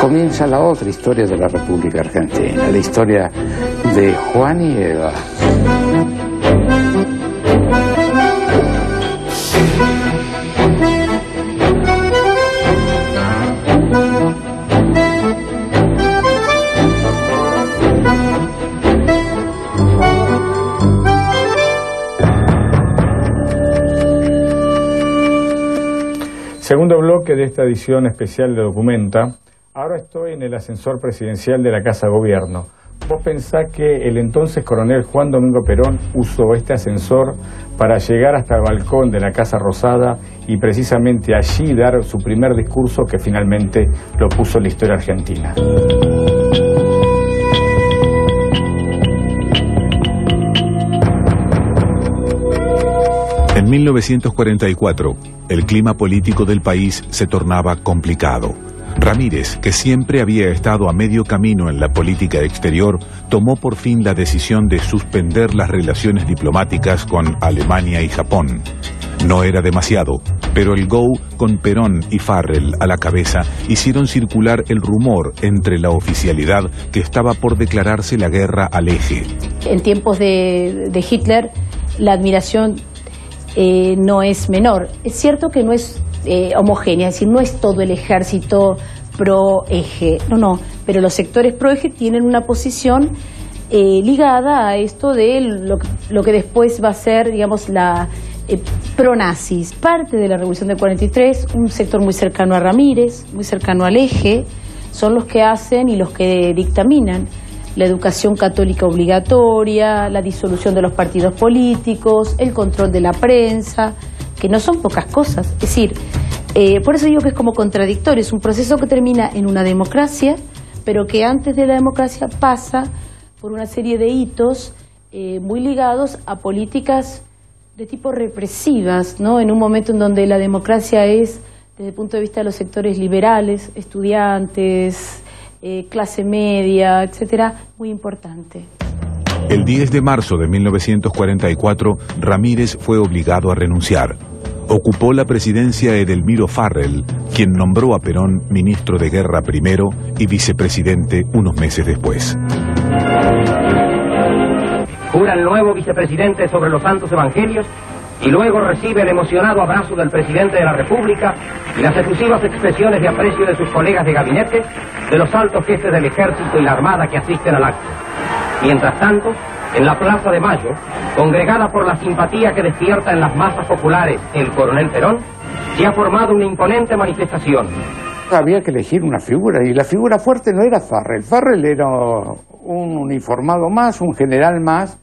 comienza la otra historia de la República Argentina, la historia de Juan y Eva. Segundo bloque de esta edición especial de Documenta. Ahora estoy en el ascensor presidencial de la Casa Gobierno. ¿Vos pensás que el entonces coronel Juan Domingo Perón usó este ascensor para llegar hasta el balcón de la Casa Rosada y precisamente allí dar su primer discurso que finalmente lo puso en la historia argentina? En 1944, el clima político del país se tornaba complicado. Ramírez, que siempre había estado a medio camino en la política exterior, tomó por fin la decisión de suspender las relaciones diplomáticas con Alemania y Japón. No era demasiado, pero el GOU, con Perón y Farrell a la cabeza, hicieron circular el rumor entre la oficialidad que estaba por declararse la guerra al eje. En tiempos de Hitler, la admiración no es menor. Es cierto que no es homogénea, es decir, no es todo el ejército pro eje, no, no, pero los sectores pro eje tienen una posición ligada a esto de lo que después va a ser, digamos, la pronazis, parte de la revolución del 43, un sector muy cercano a Ramírez, muy cercano al eje, son los que hacen y los que dictaminan la educación católica obligatoria, la disolución de los partidos políticos, el control de la prensa, que no son pocas cosas. Es decir, por eso digo que es como contradictorio, es un proceso que termina en una democracia, pero que antes de la democracia pasa por una serie de hitos muy ligados a políticas de tipo represivas, ¿no? En un momento en donde la democracia es, desde el punto de vista de los sectores liberales, estudiantes, clase media, etcétera, muy importante. El 10 de marzo de 1944, Ramírez fue obligado a renunciar. Ocupó la presidencia Edelmiro Farrell, quien nombró a Perón ministro de Guerra primero y vicepresidente unos meses después. Jura el nuevo vicepresidente sobre los santos evangelios y luego recibe el emocionado abrazo del presidente de la República y las efusivas expresiones de aprecio de sus colegas de gabinete, de los altos jefes del ejército y la armada que asisten al acto. Mientras tanto, en la Plaza de Mayo, congregada por la simpatía que despierta en las masas populares el coronel Perón, se ha formado una imponente manifestación. Había que elegir una figura, y la figura fuerte no era Farrell. Farrell era un uniformado más, un general más,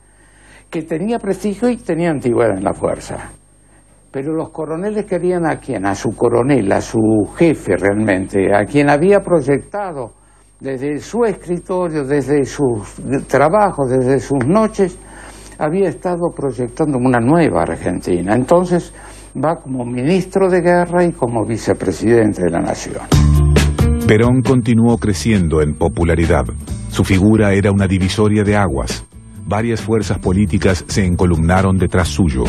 que tenía prestigio y tenía antigüedad en la fuerza. Pero los coroneles querían a quién, a su coronel, a su jefe realmente, a quien había proyectado desde su escritorio, desde sus trabajos, desde sus noches, había estado proyectando una nueva Argentina. Entonces va como ministro de guerra y como vicepresidente de la nación. Perón continuó creciendo en popularidad. Su figura era una divisoria de aguas. Varias fuerzas políticas se encolumnaron detrás suyo.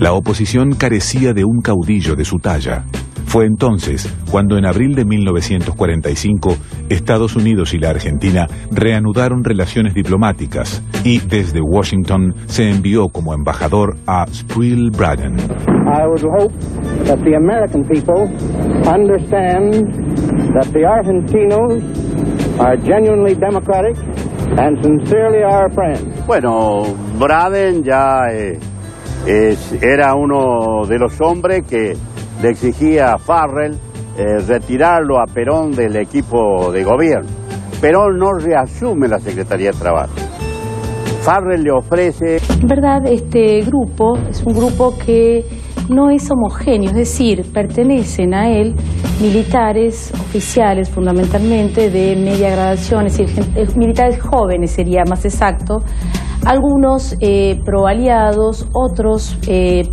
La oposición carecía de un caudillo de su talla. Fue entonces cuando en abril de 1945 Estados Unidos y la Argentina reanudaron relaciones diplomáticas y desde Washington se envió como embajador a Spruille Braden. I would hope that the American people understand that the Argentinos are genuinely democratic and sincerely our friends. Bueno, Braden ya era uno de los hombres que le exigía a Farrell retirarlo a Perón del equipo de gobierno. Perón no reasume la Secretaría de Trabajo. Farrell le ofrece... En verdad, este grupo es un grupo que no es homogéneo, es decir, pertenecen a él militares oficiales fundamentalmente de media graduación, es decir, militares jóvenes sería más exacto, algunos pro aliados, otros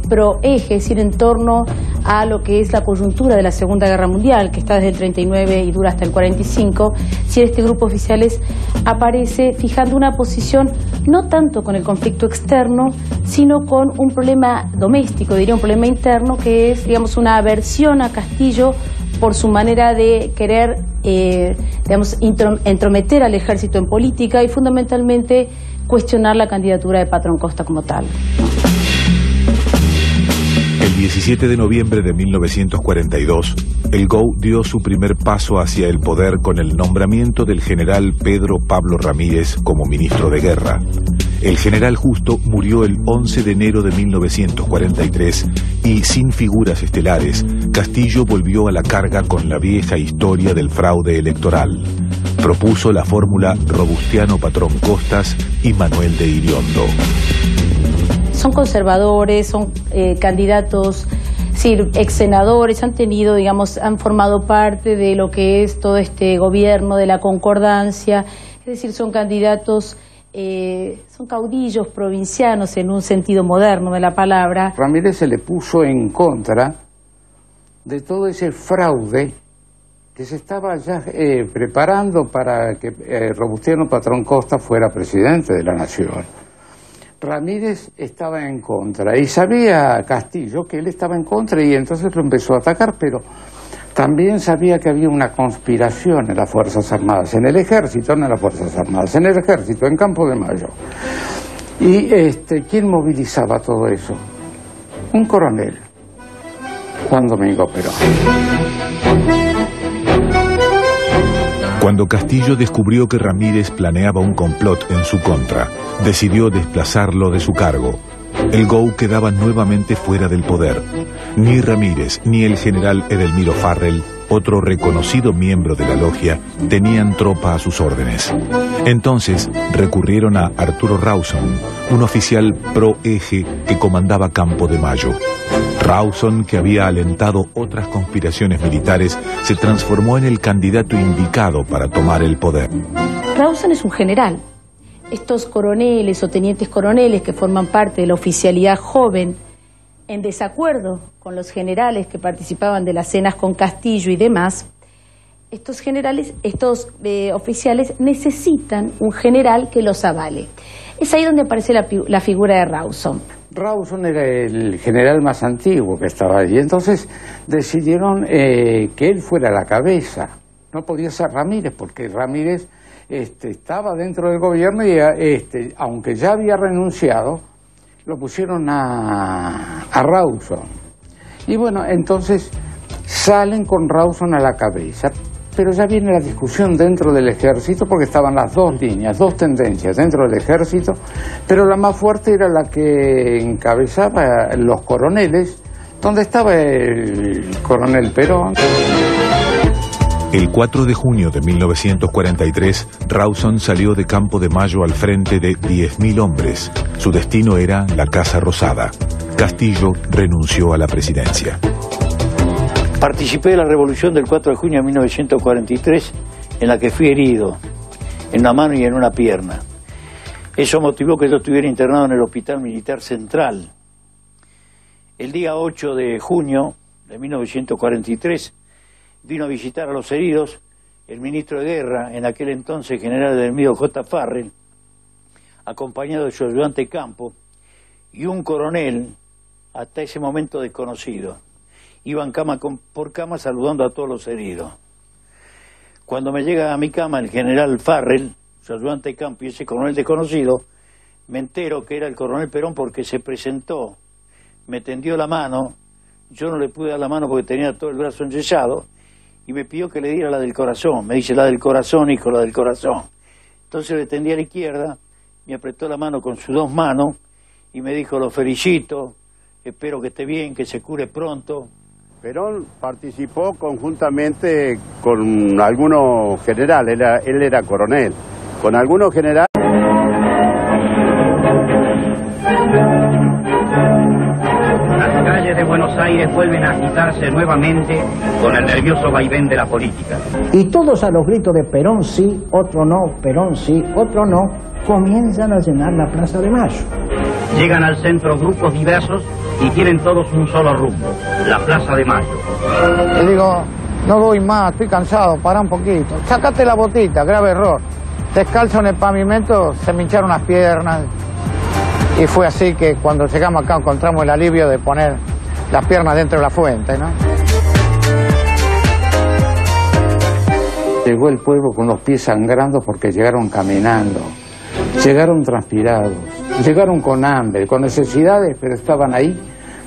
pro eje, es decir, en torno a lo que es la coyuntura de la Segunda Guerra Mundial, que está desde el 39 y dura hasta el 45, si este grupo de oficiales aparece fijando una posición no tanto con el conflicto externo, sino con un problema doméstico, diría un problema interno, que es, digamos, una aversión a Castillo por su manera de querer, digamos, entrometer al ejército en política y fundamentalmente cuestionar la candidatura de Patrón Costa como tal. El 17 de noviembre de 1942, el GOU dio su primer paso hacia el poder con el nombramiento del general Pedro Pablo Ramírez como ministro de Guerra. El general Justo murió el 11 de enero de 1943 y, sin figuras estelares, Castillo volvió a la carga con la vieja historia del fraude electoral. Propuso la fórmula Robustiano Patrón Costas y Manuel de Iriondo. Son conservadores, son candidatos, sí, ex senadores, han tenido, digamos, han formado parte de lo que es todo este gobierno de la concordancia, es decir, son candidatos... son caudillos provincianos en un sentido moderno de la palabra. Ramírez se le puso en contra de todo ese fraude que se estaba ya preparando para que Robustiano Patrón Costa fuera presidente de la nación. Ramírez estaba en contra y sabía Castillo que él estaba en contra y entonces lo empezó a atacar, pero también sabía que había una conspiración en las Fuerzas Armadas, en el ejército, no en las Fuerzas Armadas, en el ejército, en Campo de Mayo. ¿Y quién movilizaba todo eso? Un coronel, Juan Domingo Perón. Cuando Castillo descubrió que Ramírez planeaba un complot en su contra, decidió desplazarlo de su cargo. El GOU quedaba nuevamente fuera del poder. Ni Ramírez ni el general Edelmiro Farrell, otro reconocido miembro de la logia, tenían tropa a sus órdenes. Entonces recurrieron a Arturo Rawson, un oficial pro-eje que comandaba Campo de Mayo. Rawson, que había alentado otras conspiraciones militares, se transformó en el candidato indicado para tomar el poder. Rawson es un general. Estos coroneles o tenientes coroneles que forman parte de la oficialidad joven, en desacuerdo con los generales que participaban de las cenas con Castillo y demás, estos oficiales necesitan un general que los avale. Es ahí donde aparece la figura de Rawson. Rawson era el general más antiguo que estaba allí, entonces decidieron que él fuera la cabeza. No podía ser Ramírez, porque Ramírez estaba dentro del gobierno y aunque ya había renunciado, lo pusieron a Rawson. Y bueno, entonces salen con Rawson a la cabeza, pero ya viene la discusión dentro del ejército, porque estaban las dos líneas, dos tendencias dentro del ejército, pero la más fuerte era la que encabezaba los coroneles, donde estaba el coronel Perón. El 4 de junio de 1943, Rawson salió de Campo de Mayo al frente de 10.000 hombres. Su destino era la Casa Rosada. Castillo renunció a la presidencia. Participé de la revolución del 4 de junio de 1943, en la que fui herido, en una mano y en una pierna. Eso motivó que yo estuviera internado en el Hospital Militar Central. El día 8 de junio de 1943... vino a visitar a los heridos el ministro de Guerra, en aquel entonces general Edelmiro J. Farrell, acompañado de su ayudante Campo y un coronel hasta ese momento desconocido. Iban cama por cama saludando a todos los heridos. Cuando me llega a mi cama el general Farrell, su ayudante Campo y ese coronel desconocido, me entero que era el coronel Perón, porque se presentó, me tendió la mano. Yo no le pude dar la mano porque tenía todo el brazo enyesado. Y me pidió que le diera la del corazón. Me dice, la del corazón, hijo, la del corazón. Entonces le tendí a la izquierda, me apretó la mano con sus dos manos y me dijo, lo felicito, espero que esté bien, que se cure pronto. Perón participó conjuntamente con algunos generales, él era coronel, con algunos generales. De Buenos Aires vuelven a agitarse nuevamente con el nervioso vaivén de la política. Y todos a los gritos de Perón sí, otro no, Perón sí, otro no, comienzan a llenar la Plaza de Mayo. Llegan al centro grupos diversos y tienen todos un solo rumbo, la Plaza de Mayo. Le digo, no voy más, estoy cansado, pará un poquito. Sacate la botita, grave error. Descalzo en el pavimento, se me hincharon las piernas. Y fue así que cuando llegamos acá encontramos el alivio de poner las piernas dentro de la fuente, ¿no? Llegó el pueblo con los pies sangrando porque llegaron caminando, llegaron transpirados, llegaron con hambre, con necesidades, pero estaban ahí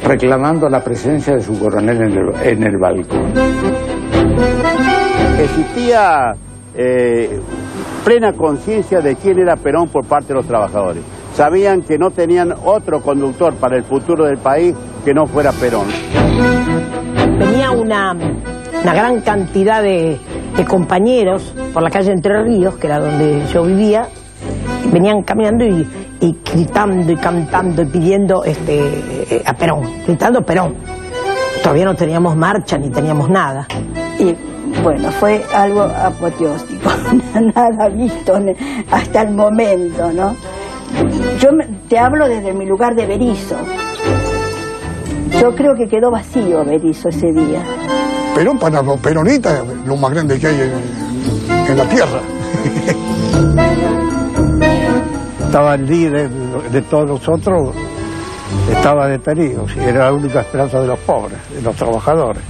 reclamando la presencia de su coronel en el balcón. Existía plena conciencia de quién era Perón por parte de los trabajadores. Sabían que no tenían otro conductor para el futuro del país que no fuera Perón. Venía una gran cantidad de compañeros por la calle Entre Ríos, que era donde yo vivía. Venían caminando y gritando y cantando y pidiendo a Perón, gritando Perón. Todavía no teníamos marcha ni teníamos nada. Y bueno, fue algo apoteóstico, nada visto hasta el momento, ¿no? Yo te hablo desde mi lugar de Berisso. Yo creo que quedó vacío Berisso ese día. Perón, para los peronistas, lo más grande que hay en la tierra. Estaba el líder de todos nosotros, estaba detenido. Era la única esperanza de los pobres, de los trabajadores.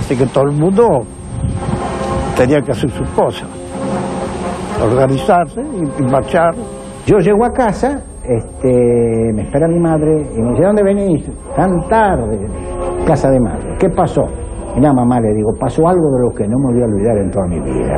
Así que todo el mundo tenía que hacer sus cosas, organizarse y marchar. Yo llego a casa, me espera mi madre y me dice, ¿dónde venís? Tan tarde. Plaza de Mayo. ¿Qué pasó? Mirá, mamá, le digo, pasó algo de lo que no me voy a olvidar en toda mi vida.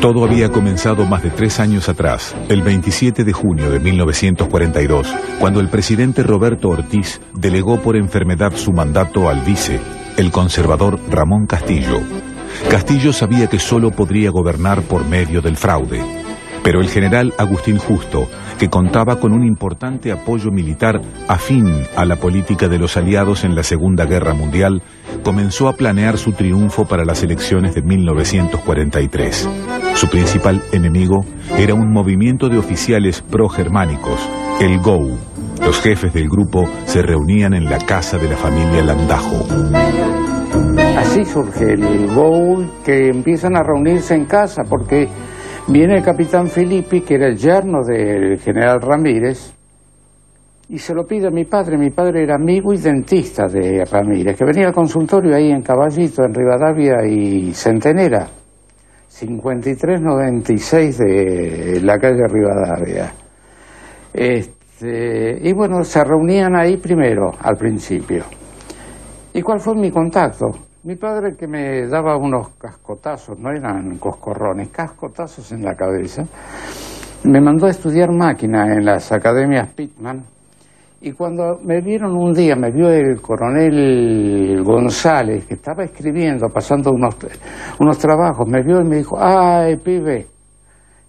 Todo había comenzado más de 3 años atrás, el 27 de junio de 1942, cuando el presidente Roberto Ortiz delegó por enfermedad su mandato al vice, el conservador Ramón Castillo. Castillo sabía que solo podría gobernar por medio del fraude, pero el general Agustín Justo, que contaba con un importante apoyo militar afín a la política de los aliados en la Segunda Guerra Mundial, comenzó a planear su triunfo para las elecciones de 1943. Su principal enemigo era un movimiento de oficiales pro-germánicos, el GOU. Los jefes del grupo se reunían en la casa de la familia Landajo. Así surge el GOU, que empiezan a reunirse en casa porque viene el capitán Filippi, que era el yerno del general Ramírez, y se lo pide a mi padre. Mi padre era amigo y dentista de Ramírez, que venía al consultorio ahí en Caballito, en Rivadavia y Centenera. 5396 de la calle Rivadavia. Y bueno, se reunían ahí primero, al principio. ¿Y cuál fue mi contacto? Mi padre, que me daba unos cascotazos, no eran coscorrones, cascotazos en la cabeza, me mandó a estudiar máquina en las academias Pitman. Y cuando me vieron un día, me vio el coronel González, que estaba escribiendo, pasando unos trabajos, me vio y me dijo, ¡ay, pibe!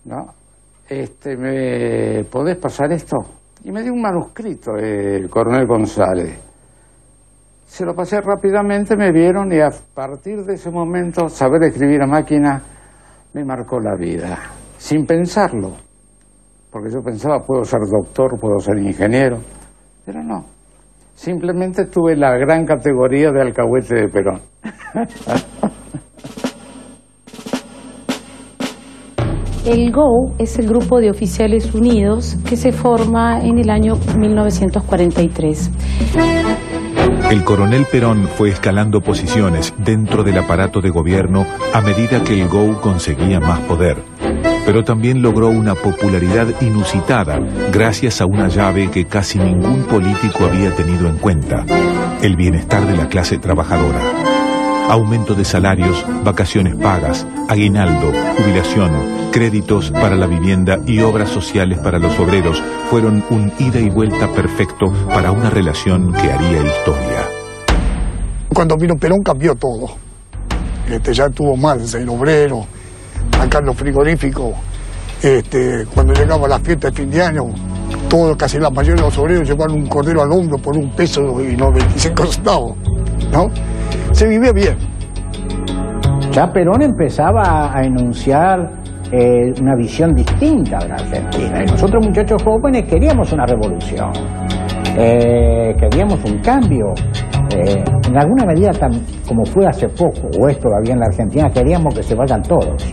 ¿No? ¿Me podés pasar esto? Y me dio un manuscrito el coronel González. Se lo pasé rápidamente, me vieron, y a partir de ese momento, saber escribir a máquina me marcó la vida, sin pensarlo. Porque yo pensaba, puedo ser doctor, puedo ser ingeniero. Pero no, simplemente tuve la gran categoría de alcahuete de Perón. El GOU es el Grupo de Oficiales Unidos que se forma en el año 1943. El coronel Perón fue escalando posiciones dentro del aparato de gobierno a medida que el GOU conseguía más poder. Pero también logró una popularidad inusitada gracias a una llave que casi ningún político había tenido en cuenta: el bienestar de la clase trabajadora. Aumento de salarios, vacaciones pagas, aguinaldo, jubilación, créditos para la vivienda y obras sociales para los obreros fueron un ida y vuelta perfecto para una relación que haría historia. Cuando vino Perón cambió todo. Ya tuvo más el obrero. Acá en los frigoríficos, cuando llegaba la fiesta de fin de año, casi la mayoría de los obreros llevaban un cordero al hombro por $1.95, ¿no? Se vivía bien. Ya Perón empezaba a enunciar una visión distinta de la Argentina. Y nosotros, muchachos jóvenes, queríamos una revolución, queríamos un cambio. En alguna medida, como fue hace poco, o es todavía en la Argentina, queríamos que se vayan todos.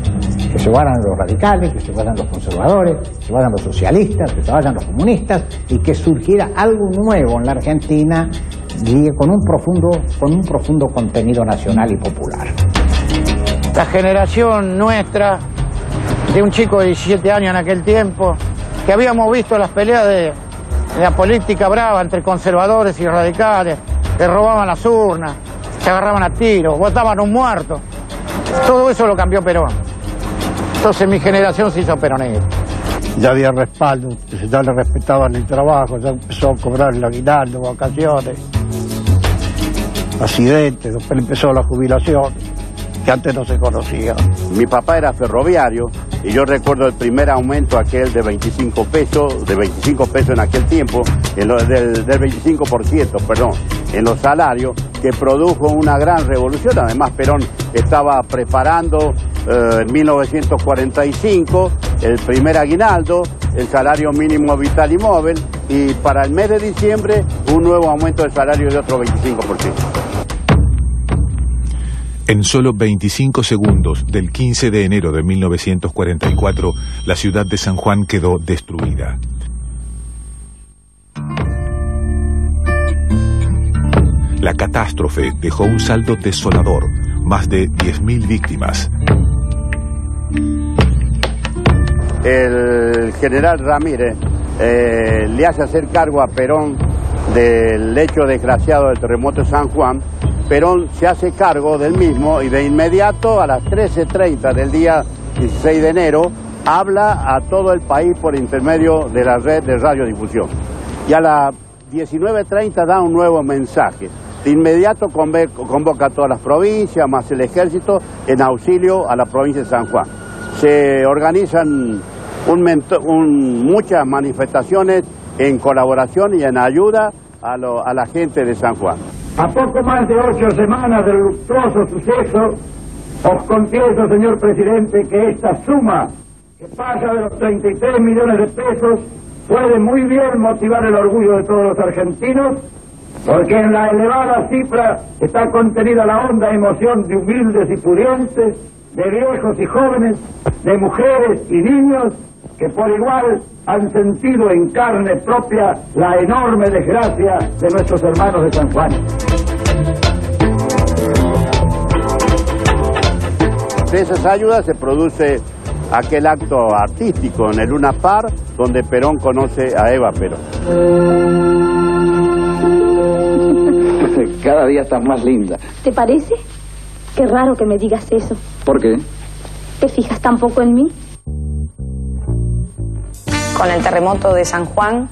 Que se vayan los radicales, que se vayan los conservadores, que se vayan los socialistas, que se vayan los comunistas, y que surgiera algo nuevo en la Argentina con un profundo contenido nacional y popular. La generación nuestra, de un chico de 17 años en aquel tiempo, que habíamos visto las peleas de la política brava entre conservadores y radicales, le robaban las urnas, se agarraban a tiros, votaban un muerto. Todo eso lo cambió Perón. Entonces mi generación se hizo peronista. Ya había respaldo, ya le respetaban el trabajo, ya empezó a cobrar el aguinaldo, vacaciones, accidentes, después empezó la jubilación, que antes no se conocía. Mi papá era ferroviario y yo recuerdo el primer aumento aquel de 25 pesos en aquel tiempo, del 25%, perdón, en los salarios, que produjo una gran revolución. Además, Perón estaba preparando en 1945 el primer aguinaldo, el salario mínimo vital y móvil, y para el mes de diciembre un nuevo aumento de salario de otro 25%. En solo 25 segundos del 15 de enero de 1944, la ciudad de San Juan quedó destruida. La catástrofe dejó un saldo desolador, más de 10.000 víctimas. El general Ramírez le hace hacer cargo a Perón del hecho desgraciado del terremoto de San Juan. Perón se hace cargo del mismo y de inmediato a las 13:30 del día 16 de enero habla a todo el país por intermedio de la red de radiodifusión. Y a las 19:30 da un nuevo mensaje. De inmediato convoca a todas las provincias, más el ejército, en auxilio a la provincia de San Juan. Se organizan muchas manifestaciones en colaboración y en ayuda a la gente de San Juan. A poco más de 8 semanas del luctuoso suceso, os confieso, señor presidente, que esta suma, que pasa de los 33 millones de pesos, puede muy bien motivar el orgullo de todos los argentinos, porque en la elevada cifra está contenida la honda emoción de humildes y pudientes, de viejos y jóvenes, de mujeres y niños, que por igual han sentido en carne propia la enorme desgracia de nuestros hermanos de San Juan. De esas ayudas se produce aquel acto artístico en el Luna Park, donde Perón conoce a Eva Perón. Cada día estás más linda. ¿Te parece? Qué raro que me digas eso. ¿Por qué? ¿Te fijas tampoco en mí? Con el terremoto de San Juan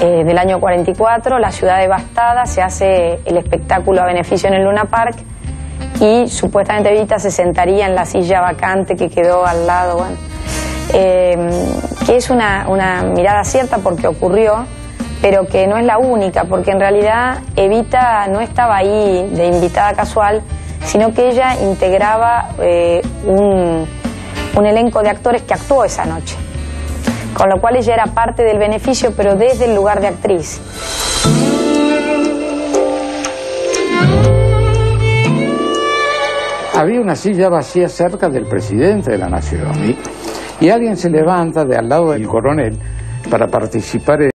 del año 44, la ciudad devastada, se hace el espectáculo a beneficio en el Luna Park y supuestamente Evita se sentaría en la silla vacante que quedó al lado. Bueno, que es una mirada cierta porque ocurrió, pero que no es la única, porque en realidad Evita no estaba ahí de invitada casual, sino que ella integraba un elenco de actores que actuó esa noche. Con lo cual ella era parte del beneficio, pero desde el lugar de actriz. Había una silla vacía cerca del presidente de la nación y alguien se levanta de al lado del coronel para participar en